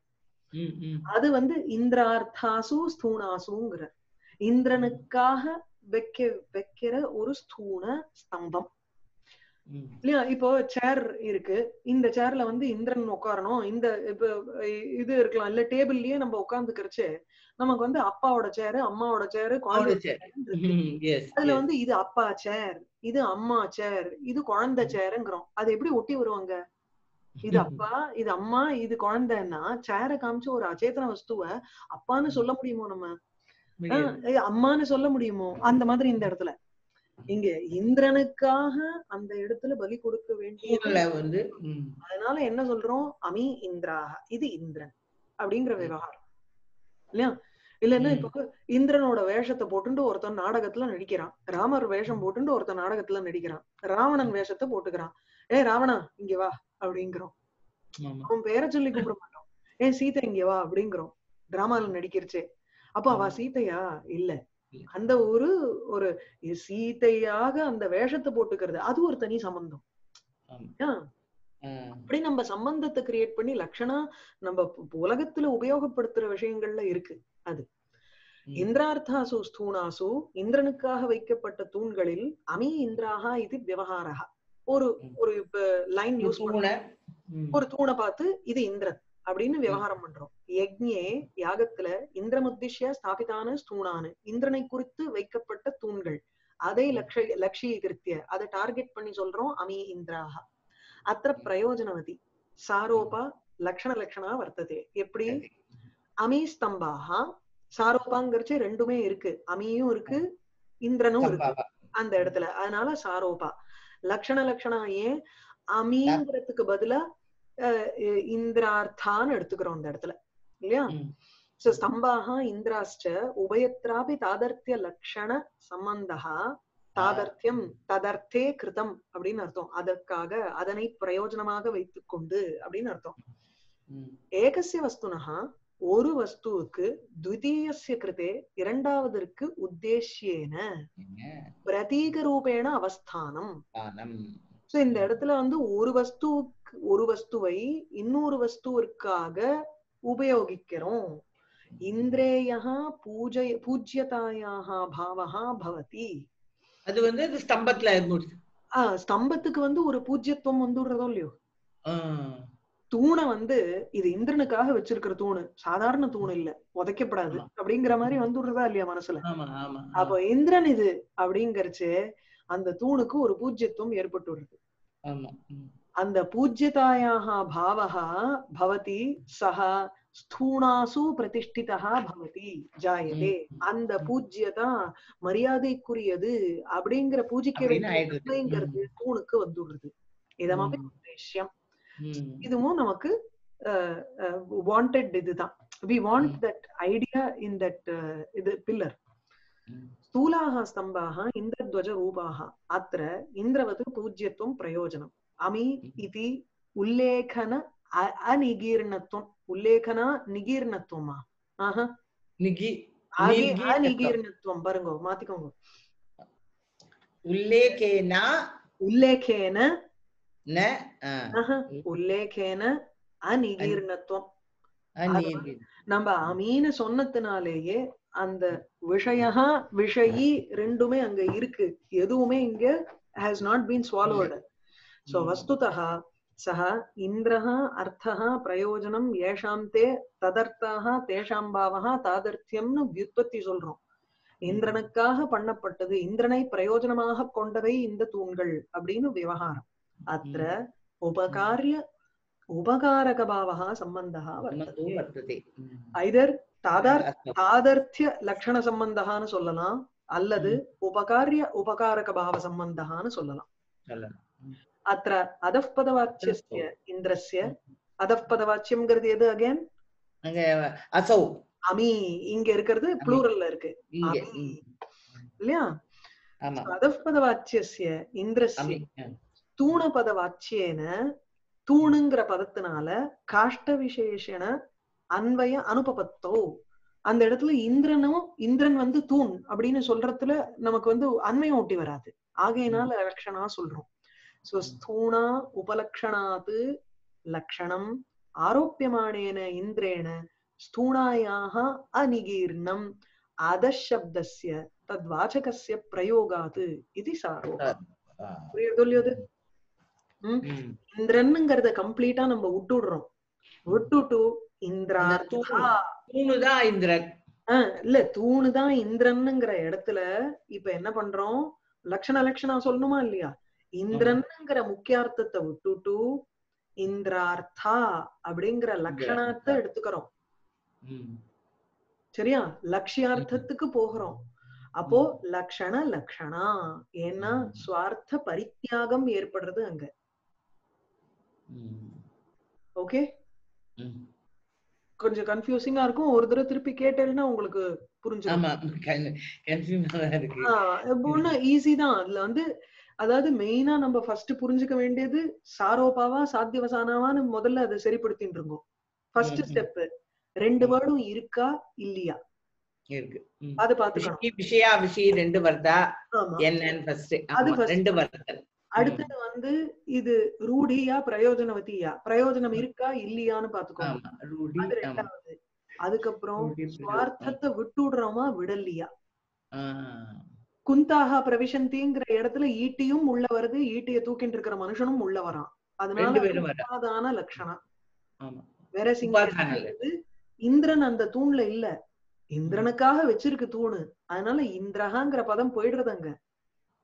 அது வந்து இந்திரார்த்தாசு ஸ்தூணாசுங்கிற இந்திரனுக்காக வைக்க வைக்கிற ஒரு ஸ்தூண ஸ்தம்பம். இல்லையா? இப்போ சேர் இருக்கு, இந்த சேர்ல வந்து இந்திரன் உட்காரணும், இந்த இப்ப இது இருக்கலாம், இல்ல டேபிள்லயே நம்ம உட்கார்ந்துக்கிறச்சு நமக்கு வந்து அப்பாவோட சேரு, அம்மாவோட சேரு, அதுல வந்து இது அப்பா சேர், இது அம்மா சேர், இது குழந்தை சேருங்கிறோம். அது எப்படி ஒட்டி வருவாங்க? இது அப்பா, இது அம்மா, இது குழந்தைன்னா சேரை காமிச்சு ஒரு அச்சேத்தன வஸ்துவ அப்பான்னு சொல்ல முடியுமோ? நம்ம அம்மான்னு சொல்ல முடியுமோ? அந்த மாதிரி இந்த இடத்துல இங்க இந்திரனுக்காக அந்த இடத்துல பலி கொடுக்க வேண்டிய, அதனால என்ன சொல்றோம்? அமி இந்திராக, இது இந்திரன் அப்படிங்கிற விவகாரம் இல்லையா? இல்லன்னா இப்போ இந்திரனோட வேஷத்தை போட்டுட்டு ஒருத்தன் நாடகத்துல நடிக்கிறான், ராமர் வேஷம் போட்டுட்டு ஒருத்தன் நாடகத்துல நடிக்கிறான், ராவணன் வேஷத்தை போட்டுக்கிறான், ஏ ராவணா இங்க வா அப்படிங்கிறோம், அவன் பேரை சொல்லி கூப்பிட மாட்டோம், ஏ சீதை இங்க வா அப்படிங்கிறோம், டிராமால நடிக்கிறச்சே. அப்ப அவ சீதையா? இல்ல, அந்த ஒரு ஒரு சீதையாக அந்த வேஷத்தை போட்டுக்கிறது அது ஒரு தனி சம்பந்தம். அப்படி நம்ம சம்பந்தத்தை கிரியேட் பண்ணி லட்சணா நம்ம உலகத்துல உபயோகப்படுத்துற விஷயங்கள்ல இருக்கு அது. இந்திரார்த்தாசு ஸ்தூணாசு, இந்திரனுக்காக வைக்கப்பட்ட தூண்களில் அமி இந்திராக இது விவகாரகா. ஒரு ஒரு லைன் யூஸ் பண்ண, ஒரு தூணை பார்த்து இது இந்திரன் அப்படின்னு விவகாரம் பண்றோம். யக்ஞே யாகத்துல இந்திரமுத்திஷ்யா ஸ்தாபிதான ஸ்தூணானு, இந்திரனை குறித்து வைக்கப்பட்ட தூண்கள், அதை லட்சிய லட்சிய கிருத்திய அதை டார்கெட் பண்ணி சொல்றோம் அமி இந்திராக. அத்திர பிரயோஜனவதி சாரோபா லக்ஷண லக்ஷணா வர்த்ததே. எப்படி? அமி ஸ்தம்பாகா, சாரோபாங்கிறச்சு ரெண்டுமே இருக்கு, அமியும் இருக்கு இந்திரனும் இருக்கு அந்த இடத்துல, அதனால சாரோபா லக்ஷண லக்ஷணா. ஏன் அமீங்கிறதுக்கு பதிலா இந்திரார்த்தான்னு எடுத்துக்கிறோம் அந்த இடத்துல இல்லையா? சோ ஸ்தம்பாக இந்திராஷ்ட உபயத்ராபி தாதர்த்திய லக்ஷண சம்பந்தா, தாதர்த்தியம் ததர்த்தே கிருதம் அப்படின்னு அர்த்தம், அதற்காக அதனை பிரயோஜனமாக வைத்துக் கொண்டு அப்படின்னு அர்த்தம். ஏகசிய வஸ்துனஹா ஒரு வஸ்துவுக்கு, த்விதீயஸ்ய கிருதே இரண்டாவதற்கு, உத்தேசியேன பிரதீக ரூபேண அவஸ்தானம். சோ இந்த இடத்துல வந்து ஒரு வஸ்துவுக்கு ஒரு வஸ்துவை இன்னொரு வஸ்துவிற்காக உபயோகிக்கிறோம். இந்திரேயா பூஜை பூஜ்யதாயாக பாவகா பவதி. அது வந்து அது ஸ்தம்பத்துல ஆஹ் ஸ்தம்பத்துக்கு வந்து ஒரு பூஜ்யத்துவம் வந்துடுறதோ இல்லையோ? தூணை வந்து இது இந்திரனுக்காக வச்சிருக்கிற தூணு, சாதாரண தூணு இல்ல, உதைக்கப்படாது அப்படிங்கிற மாதிரி வந்துடுறதா இல்லையா மனசுல? அப்ப இந்திரன் இது அப்படிங்கறச்சு அந்த தூணுக்கு ஒரு பூஜ்யத்துவம் ஏற்பட்டுள்ளது. அந்த பூஜ்யதாயாக பாவகா பவதி சஹா ஸ்தூணாசு பிரதிஷ்டிதா பவதி ஜாயதே. அந்த பூஜ்யதா மரியாதைக்குரியது அப்படிங்கிற பூஜைக்கு வேண்டியது தூணுக்கு வந்துள்ளது. இதமாவே விஷயம் இதுவும் நமக்கு வாண்டட் இதுதான். We want that idea in that இது பில்லர். ஸ்தூலாக ஸ்தம்பாக இந்திரத்வஜ ரூபாக, அத்திர இந்திரவது பூஜ்யத்துவம் பிரயோஜனம். அமி இது உல்லேகன அநிகீர்ணத்துவம், உல்லேகனா நிகீர்ணத்துவமா? ஆஹா அநிகீர்ணத்துவம் பாருங்க, மாத்திக்கோங்க. உல்லேகேனா உல்லேகேன உல்லேகேன அநிகீர்ணத்துவம். நம்ம அமீன்னு சொன்னதுனாலேயே அந்த விஷயா விஷயி ரெண்டுமே அங்க இருக்கு, எதுவுமே இங்க has not been swallowed. So வஸ்துதா சஹ இந்திரஹ அர்த்தஹ பிரயோஜனம் ஏஷாம் தே ததர்த்தாஹ தேஷாம் பாவஹ தாதர்த்தியம்னு வியுற்பத்தி சொல்றோம். இந்திரனுக்காக பண்ணப்பட்டது, இந்திரனை பிரயோஜனமாக கொண்டவை இந்த தூண்கள் அப்படின்னு விவகாரம். அத்திர உபகாரிய உபகாரக பாவஹ சம்பந்தஹ வர்த்ததே. ஐதர் தாதர்த்திய லட்சண சம்பந்தான்னு சொல்லலாம், அல்லது உபகாரிய உபகாரக பாவ சம்பந்தான்னு சொல்லலாம். அத்திர அதப்பதவாச்சிய இந்திரஸ்ய அதப்பதவாச்சியம்ங்கிறது எது? அகைன் அசௌ அமி இங்க இருக்கிறது புளூரல்ல இருக்கு இல்லையா? அதப்பதவாச்சிய இந்திரஸ்ய தூணபதவாச்சியேன தூணுங்கிற பதத்தினால காஷ்ட விசேஷன அன்வய அனுபபத்தோ. அந்த இடத்துல இந்திரனும் இந்திரன் வந்து தூண் அப்படின்னு சொல்றதுல நமக்கு வந்து அன்வயம் ஒட்டி வராது, ஆகையினால லட்சணா சொல்றோம். சோ ஸ்தூணா உபலக்ஷணாது லக்ஷணம் ஆரோப்பியமானேன இந்திரேன ஸ்தூணாயாக அநிகீர்ணம் அதசப்தஸ்ய தத்வாச்சகஸ்ய பிரயோகாது இது சாரோ. புரியுதோ இல்லையோ? இந்திரன்ங்கிறத கம்ப்ளீட்டா நம்ம விட்டுடுறோம். விட்டுட்டு இந்திரா தூணுதான் இந்திரன் இல்ல தூணுதான் இந்திரன்ங்கிற இடத்துல இப்ப என்ன பண்றோம்? லட்சண லட்சணா சொல்லணுமா இல்லையா? இந்திரன்ங்கிற முக்கியார்த்தத்தை விட்டுட்டு இந்திரார்த்தா அப்படிங்கிற லட்சணத்தை எடுத்துக்கிறோம். சரியா? லட்சியார்த்தத்துக்கு போகிறோம். அப்போ லக்ஷண லக்ஷணா ஏன்னா சுவார்த்த பரித்தியாகம் ஏற்படுறது அங்க. ஓகே, கொஞ்சம் கன்ஃபியூசிங்கா இருக்கும். ஒரு தடவை திருப்பி கேட்டேன்னா உங்களுக்கு புரிஞ்சுக்கணும். ஈஸி தான். அதுல வந்து அதாவது மெயினா நம்ம ஃபர்ஸ்ட் புரிஞ்சுக்க வேண்டியது சாரோபாவா சாத்தியவசானாவான்னு முதல்ல அதை சரிப்படுத்திட்டு இருக்கோம். ஃபர்ஸ்ட் ஸ்டெப் ரெண்டு வேர்டும் இருக்கா இல்லையா இருக்கு அது பாத்துக்கணும். விஷயா விஷய ரெண்டு வருதா என்னன்னு ஃபர்ஸ்ட் அது ரெண்டு வருது. அடுத்தது வந்து இது ரூடியா பிரயோஜனவதியா பிரயோஜனம் இருக்கா இல்லையான்னு பாத்துக்கோங்க. அதுக்கப்புறம் சுவார்த்தத்தை விட்டுடுறோமா விடலையா. குந்தாக பிரவிசந்திங்கிற இடத்துல ஈட்டியும் உள்ள வருது, ஈட்டிய தூக்கிட்டு இருக்கிற மனுஷனும் உள்ள வரான். அதனால லட்சணம் வேற சிங்கிறது. இந்திரன் அந்த தூண்ல இல்ல, இந்திரனுக்காக வச்சிருக்கு தூணு. அதனால இந்திரகாங்கிற பதம் போயிடுறதுங்க.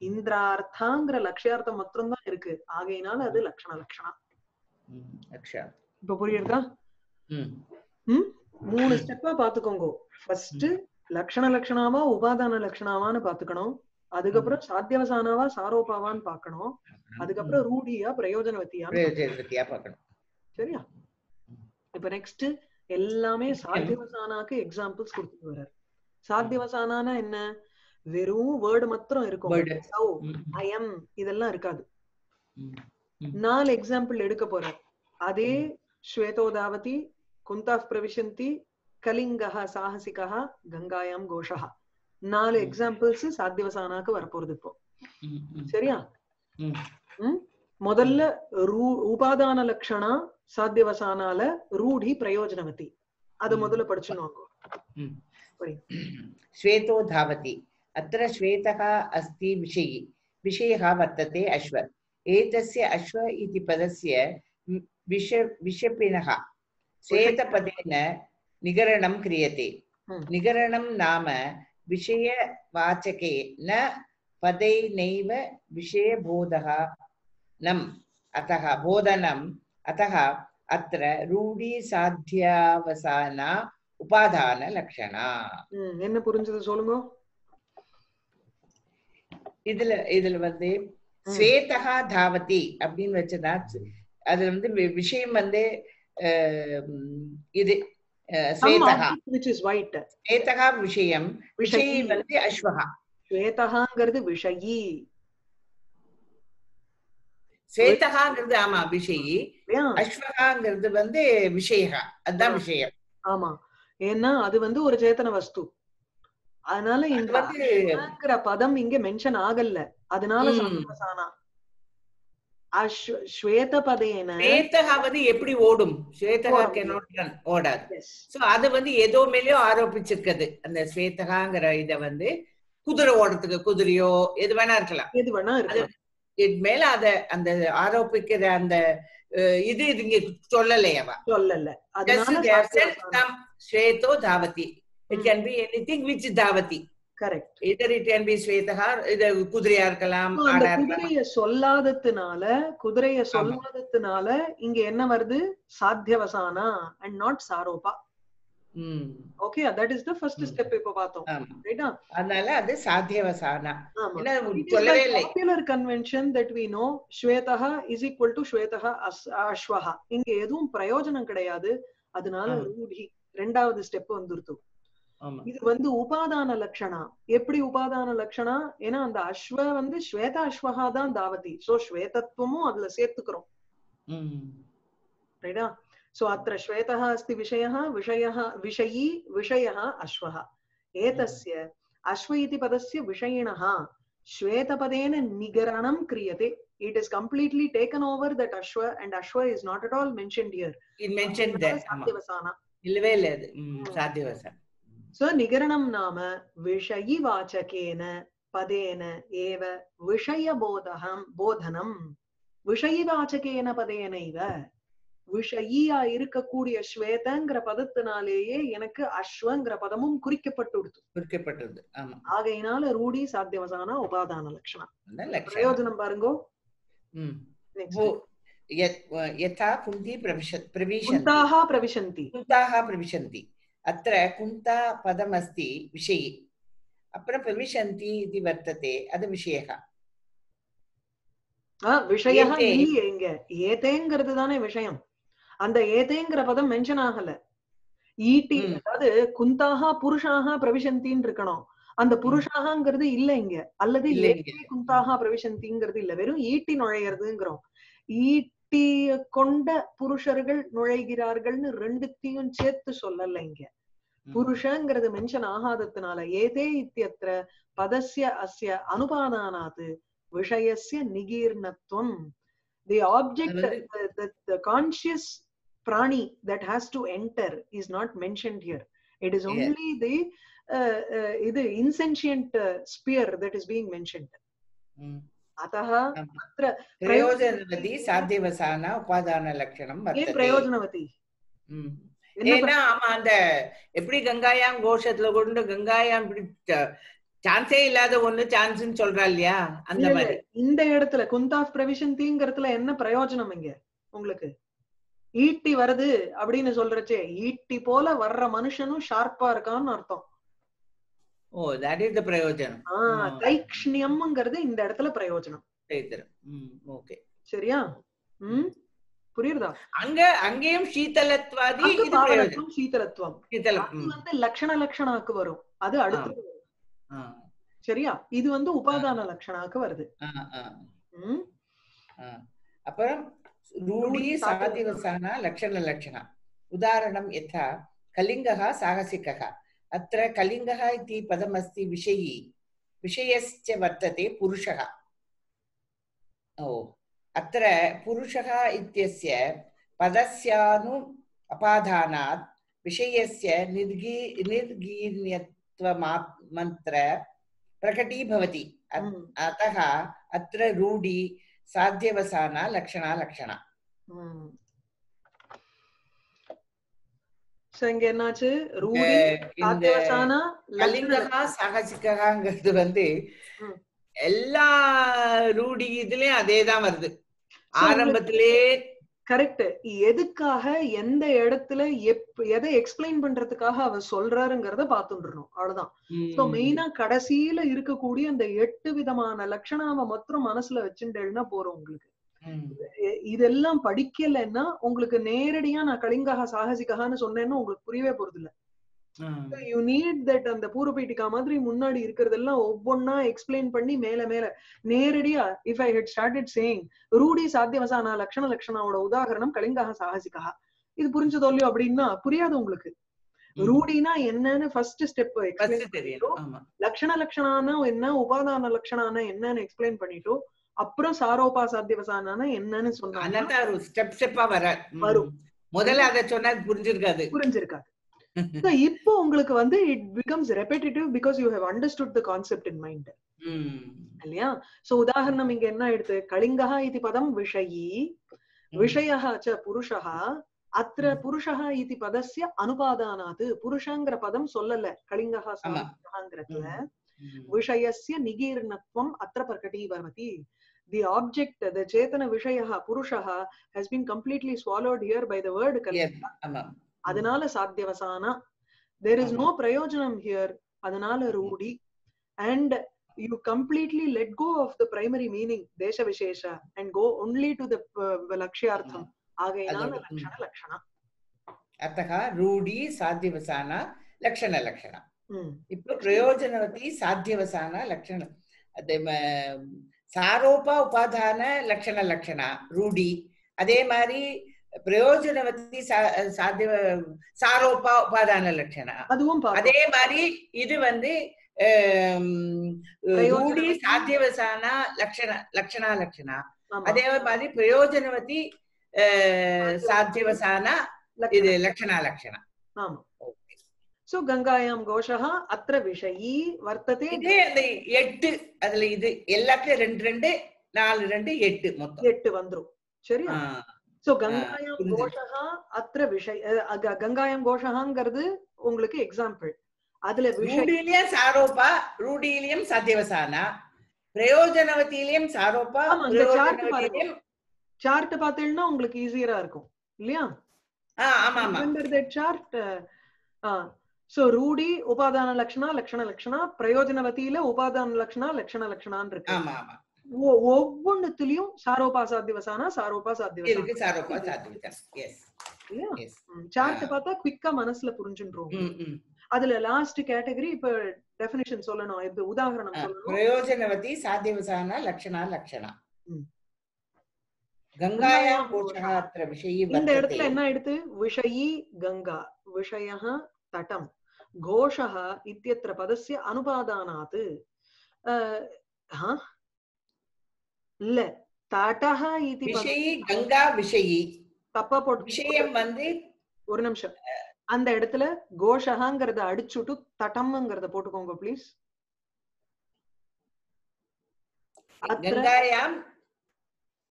இந்திரார்த்தாங்கிற லட்சியார்த்தம் மட்டும்தான் இருக்கு. ஆகையினால அது லட்சண லட்சணம். இப்ப புரியுதா? மூணு ஸ்டெப்பா பாத்துக்கோங்க. ஃபர்ஸ்ட் லட்சண லட்சணாவா உபாதான லட்சணாவான்னு பாத்துக்கணும். அதுக்கப்புறம் சாத்தியவசானாவா சாரோபாவான்னு பாக்கணும். அதுக்கப்புறம் ரூடியா பிரயோஜனவத்தியா பாக்கணும். சரியா? இப்ப நெக்ஸ்ட் எல்லாமே சாத்தியவசானாக்கு எக்ஸாம்பிள்ஸ் கொடுத்துட்டு வர்றாரு. சாத்தியவசானா என்ன? வெறும் வேர்டு மாத்திரம் இருக்கும். ஐஎம் இதெல்லாம் இருக்காது. நாலு எக்ஸாம்பிள் எடுக்க போறேன். அதே ஸ்வேதோதாவதி, குந்தா பிரவிசந்தி, கலிங்கஹ சாஹசிகஹ, கங்காயாம் கோஷஹ, நாலு எக்ஸாம்பிள்ஸ் சாத்தியவசானாக்கு வரப்போறது இப்போ. சரியா? முதல்ல ரூ உபாதான லட்சணா சாத்தியவசானால ரூடி பிரயோஜனவதி அத முதல்ல படிச்சுனோங்க. श्वेतो धावति अत्र श्वेतः अस्ति विषयी, विषयः वर्तते अश्व. एतस्य अश्व इति पदस्य विष विषपिणः श्वेतपदेन निगरणं क्रियते. निगरणं नाम विषयवाचकेन पदैनैव विषयबोधः नम् अतः बोधनम्. अतः अत्र रूढिसाध्यावसाना உபாதான லட்சணா. என்ன புரிஞ்சது சொல்லுங்க. இதுல இதுல வந்து ஸ்வேதகா தாவதி அப்படின்னு வச்சதா அதுல வந்து விஷயம் வந்து இது ஸ்வேதகா which is white. ஸ்வேதகா விஷயம், விஷயி வந்து அஸ்வஹா. ஸ்வேதகாங்கிறது விஷயி, ஸ்வேதகாங்கிறது ஆமா விஷயி, அஸ்வஹாங்கிறது வந்து விஷயஹா. அதுதான் விஷயம். ஆமா, ஏன்னா அது வந்து ஒரு சேத்தன வஸ்து. அதனால இந்த பதம் இங்க மென்ஷன் ஆகல. அதனால சாத்தியவசானா ஸ்வேத பதேன ஸ்வேதகாவது எப்படி ஓடும்? ஸ்வேதகா கெனோட் ஓடாது. சோ அது வந்து ஏதோ மேலயோ ஆரோபிச்சிருக்குது. அந்த ஸ்வேதகாங்கிற இத வந்து குதிரை ஓடுறதுக்கு குதிரையோ எது வேணா இருக்கலாம், எது வேணா இருக்கலாம். இது மேல அத அந்த ஆரோபிக்கிற அந்த இது இங்க சொல்லலையவா சொல்லல. Shweto Dhavati. It can be anything which Dhavati. Correct. Either it can be Shwetaha, either Kudriyar Kalam, Adar Kalam. Kudriyya solladhattunala, Kudriyya solladhattunala, inge enna varudhu? Sadhyavasana and not Saropa. Hmm. Okay, that is the first step we paathom. Right? Adnala adu Sadhyavasana. It is the popular convention that we know, Shwetaha is equal to Shwetaha Ashwaha. Inge edhum prayojanam kadaiyadu, adunala Rudhi. ரெண்டாவது ஸ்டெப் வந்துருது. இது வந்து உபாதான லட்சணா. எப்படி உபாதான லட்சணா? ஏன்னா அந்த அஸ்வ வந்து ஸ்வேத அஸ்வஹா தான் தாவதி. சோ ஸ்வேதத்துவமும் அதுல சேர்த்துக்கிறோம். ரைடா? சோ அத்ர ஸ்வேதஹ அஸ்தி விஷயஹ, விஷயஹ விஷயி, விஷயஹ அஸ்வஹ. ஏதஸ்ய அஸ்வ இதி பதஸ்ய விஷயிணஹ ஸ்வேதபதேன நிகரணம் கிரியதே. It is completely taken over that ashwa, and ashwa is not at all mentioned here. It mentioned there. சாத்தியவசானா இல்லவே இல்ல. அது சாத்தியவசானா. சோ நிகரணம் நாம விஷயி வாச்சகேன பதேன ஏவ விஷய போதகம் போதனம் விஷயிவ ஆச்சகேன பதையனைவ, விஷயியா இருக்கக்கூடிய ஸ்வேதங்கிற பதத்தினாலேயே எனக்கு அஸ்வங்கிற பதமும் குறிக்கப்பட்டுடுது குறிக்கப்பட்டது. ஆமா, ஆகையினால ரூடி சாத்தியவசானா உபாதான லட்சணம். பிரயோஜனம் பாருங்கோ. यथा कुन्ती प्रविशन्ताः प्रविशन्ति कुन्ताः प्रविशन्ति अत्र कुन्ता पदमस्ति विषये अत्र प्रविशन्ति इति वर्तते अद विषयः आ विषयः इल्लेंग एतेंगरதுதானே விஷயம். அந்த ஏதேங்கற பதம் மென்ஷன் ஆகல. ஈடி அதாவது குந்தாஹ புருஷாஹ பிரவிஷந்தின்னு இருக்கணும். அந்த புருஷாஹங்கிறது இல்ல இங்க. அல்லது ஏதே குந்தாஹ பிரவிஷந்திங்கிறது இல்ல, வெறும் ஈட்டி நுழையிறதுங்கறோம். ஈட்டிய கொண்ட புருஷர்கள் நுழைகிறார்கள்னு ரெண்டுத்தையும் சேர்த்து சொல்லல இங்க. புருஷங்கிறது மென்ஷன் ஆகாததுனால ஏதே இத்தியத்ர பதஸ்ய அஸ்ய அனுபாதானாத் விஷயஸ்ய நிகீர்ணத்வம். The object, the, the, the conscious prani that has to enter is not mentioned here. It is only yeah. the uh, uh, the insentient uh, sphere that is being mentioned. Mm. Ataha atra prayojanavati sadhyavasana upadana lakshanam vartate. Ye prayojanavati. Hmm. Ena ama and eppadi gangayam goshathula kondu gangayam chance illada onnu chance nu solra illaya andha mari inda edathula kunta provision thingirathula enna prayojanam inge ungalku eetti varudhu appadinu solrache eetti pola varra manushanum sharpa irukanu artham. Oh, that is the prayojanam. Ah, taikshnyam engiradhu inda edathula prayojanam seitharam. Hmm, okay, seriya. Hmm, puriyudha. Anga angeyum sheetalatvadi idu prayojanam. Sheetalatvam sheetalam adu vandu lakshana lakshana akku varum adu aduthu. சரியா, இது வந்து உபாதான லட்சணாக்கு வருது. அப்புறம் ரூடி சாதிவசானா லட்சண லட்சணா உதாரணம் யதா கலிங்கஹ சாகசிகஹ அத்ர கலிங்கஹ இதி பதமஸ்தி விஷயி விஷயஸ்ச வர்த்ததே புருஷஹ. ஓ, அத்ர புருஷஹ இத்யஸ்ய பதஸ்யானு அபாதானாத் விஷயஸ்ய நிர்கீ நிர்கீர்ணியத் मंत्र प्रकटी भवति. अतः अत्र रूढी साध्यवसाना लक्षणा लक्षणा. संगेनाचे रूढी साध्यवसाना लक्षणा साहजिकंगது வந்து எல்லா रूढी இதுலயே அதேதான் வருது ஆரம்பத்திலே. கரெக்ட். எதுக்காக எந்த இடத்துல எதை எக்ஸ்பிளைன் பண்றதுக்காக அவர் சொல்றாருங்கிறத பாத்துடணும், அவ்வளவுதான். சோ மெயினா கடைசியில இருக்கக்கூடிய அந்த எட்டு விதமான லட்சணாவை மட்டும் மனசுல வச்சுட்டேன்னா போறோம். உங்களுக்கு இதெல்லாம் படிக்கலன்னா உங்களுக்கு நேரடியா நான் கலிங்கஹ சாகசிகஹான்னு சொன்னேன்னா உங்களுக்கு புரியவே போறது இல்ல. You need that. அந்த பூர்வபீட்டிகா மாதிரி முன்னாடி இருக்கிறதெல்லாம் ஒவ்வொன்னா எக்ஸ்பிளைன் பண்ணி மேல மேல நேரடியா. If I had started saying ரூடி சாத்தியவசானா லட்சண லட்சணாவோட உதாரணம் கலிங்கஹ சாகசிகா, இது புரிஞ்சதோ இல்லையோ அப்படின்னா புரியாது உங்களுக்கு. ரூடினா என்னன்னு ஃபர்ஸ்ட் ஸ்டெப் எக்ஸ்பிளைன் பண்ணிட்டோம். லட்சண லட்சணானா என்ன, உபாதான லட்சணானா என்னன்னு எக்ஸ்பிளைன் பண்ணிட்டோம். அப்புறம் சாரோபா சாத்தியவசானா என்னன்னு சொன்னாங்க வரும். முதல்ல அதை சொன்னா புரிஞ்சிருக்காது புரிஞ்சிருக்காது So, இப்போ உங்களுக்கு வந்து it becomes repetitive because you have understood the concept in mind. ம், இல்லையா? So உதாரணம் இங்க என்ன எடுத்து கலிங்கஹ इति பதம் விஷயி விஷயஹ ச புருஷஹ அத்ர புருஷஹ इति பதस्य அனுபாதானாத் புருஷங்கற பதம் சொல்லல கலிங்கஹ சாங்கறதுல விஷயस्य நிகீர்ணத்வம் அத்ர பிரகடீ பவதி. The object, the Chetan விஷயஹ புருஷஹ has been completely swallowed here by the word கலிங்கஹ. ஆமா, அதனால சாத்தியவசானா. there is no prayojanam here, அதனால Rudy. and you completely let go of the primary meaning desha vishesha and go only to the lakshyartham. ஆகையினால லட்சண லட்சணா. அத்தகா ரூடி சாத்தியவசானா லட்சண லட்சணா. இப்போ பிரயோஜனவதி சாத்தியவசானா லட்சண சாரோபா உபாதான லட்சண லட்சணா ரூடி. அதே மாதிரி பிரயோஜனவதி சாத்திய சாரோபா உபாதான லட்சணா அதுவும். அதே மாதிரி இது வந்து ரூடி சாத்தியவசானா லட்சண லட்சணா லட்சணா. அதே மாதிரி பிரயோஜனவதி சாத்தியவசானா இது லட்சணா லட்சணா. ஆமா. சோ கங்காயாம் கோஷஹ அத்ர விஷயி வர்த்ததே. இது எட்டு அதுல இது எல்லாத்தையும் ரெண்டு ரெண்டு நாலு ரெண்டு எட்டு மொத்தம் எட்டு வந்துரும். சரியா? சோ கங்காயம் கோஷஹா அத்ர விஷய கங்காயம் கோஷஹாங்கிறது உங்களுக்கு எக்ஸாம்பிள். அதுல ரூடிலியம் சாரோபா ரூடிலியம் சதேவசானா பிரயோஜனவதியிலயும் சாரோபா பிரயோஜனவதியிலயும் சார்ட் பார்த்தீங்கன்னா உங்களுக்கு ஈஸியரா இருக்கும் இல்லையா? ஆமா ஆமா அண்டர் தி சார்ட். சோ ரூடி உபாதான லட்சணா லட்சண லட்சணா பிரயோஜனவதியில உபாதான லட்சணா லட்சண லட்சணான்னு இருக்கு. ஆமா ஆமா ஒவ்வொன்னுத்திலையும் சாரோபா சாத்தியவசானா சாரோபா சாத்தியவசானா மனசுல புரிஞ்சுன்றோம். அதுல லாஸ்ட் கேட்டகரி இப்ப டெஃபினிஷன் சொல்லணும். இப்ப உதாரணம் சொல்லணும். பிரயோஜனவதி சாத்தியவசானா லட்சணா லட்சணா கங்காயா கோஷஹாத்ர விஷயி. இந்த இடத்துல என்ன எடுத்து விஷயி கங்கா விஷயஹ தடம் கோஷஹ இத்யத்ர பதஸ்ய அனுபாதானாத் இல்ல தாட்டஹ இதி விஷயி கங்கா விஷயி தப்பா போட்டு விஷயம் வந்து ஒரு நிமிஷம் அந்த இடத்துல கோஷஹங்கறத அடிச்சுட்டு தடம்ங்கறத போட்டுக்கோங்க ப்ளீஸ். கங்காயாம்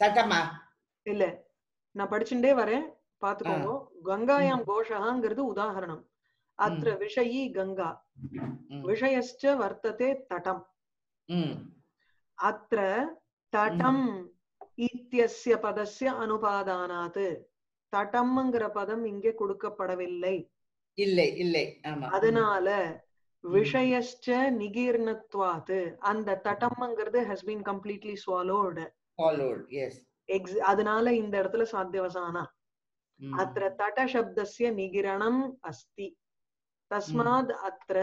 தடமா இல்ல நான் படிச்சுட்டே வரேன் பாத்துக்கோங்க. கங்காயாம் கோஷஹங்கிறது உதாரணம். அத்ர விஷயி கங்கா விஷயஸ்ச வர்த்ததே தடம் அத்ர தடம் இத்யஸ்ய பதஸ்ய அனுபாதானாத் தடம்ங்கற பதம் இங்கே கொடுக்கப்படவில்லை இல்லை இல்லை. அதனால விஷயஸ்ச நிகீர்ணத்வாத் அந்த தடம்ங்கறது has been completely swallowed swallowed yes. அதனால இந்த இடத்துல சாத்தியவசானா அத்ர தட சப்தஸ்ய நிகிரணம் அஸ்தி தஸ்மாத் அத்ர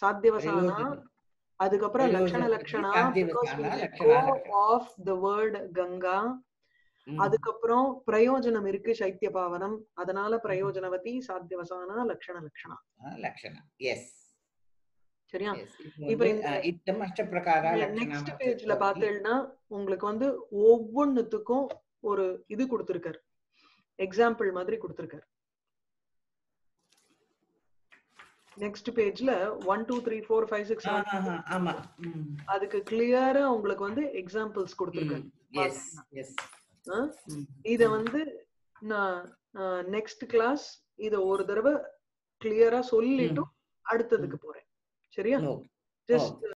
சாத்தியவசானா அதுக்கப்புறம் லட்சண லட்சணா ஆஃப் த வேர்ட் கங்கா அதுக்கப்புறம் பிரயோஜனம் இருக்கு சைத்திய பாவனம் அதனால பிரயோஜனவதி சாத்தியவசானா லட்சண லட்சணா லட்சணா எஸ். சரியா? இப்ப இந்த மற்ற பிரகார நெக்ஸ்ட் பேஜ்ல பார்த்தீங்கன்னா உங்களுக்கு வந்து ஒவ்வொன்னுத்துக்கும் ஒரு இது கொடுத்திருக்காரு எக்ஸாம்பிள் மாதிரி கொடுத்திருக்காரு. நெக்ஸ்ட் பேஜ்ல one two three four five six ஆமா அதுக்கு கிளியரா உங்களுக்கு வந்து எக்ஸாம்பிள்ஸ் கொடுத்துருக்காங்க. இத வந்து நான் நெக்ஸ்ட் கிளாஸ் இத ஒரு தடவை கிளியரா சொல்லிட்டு அடுத்ததுக்கு போறேன். சரியா? ஜஸ்ட்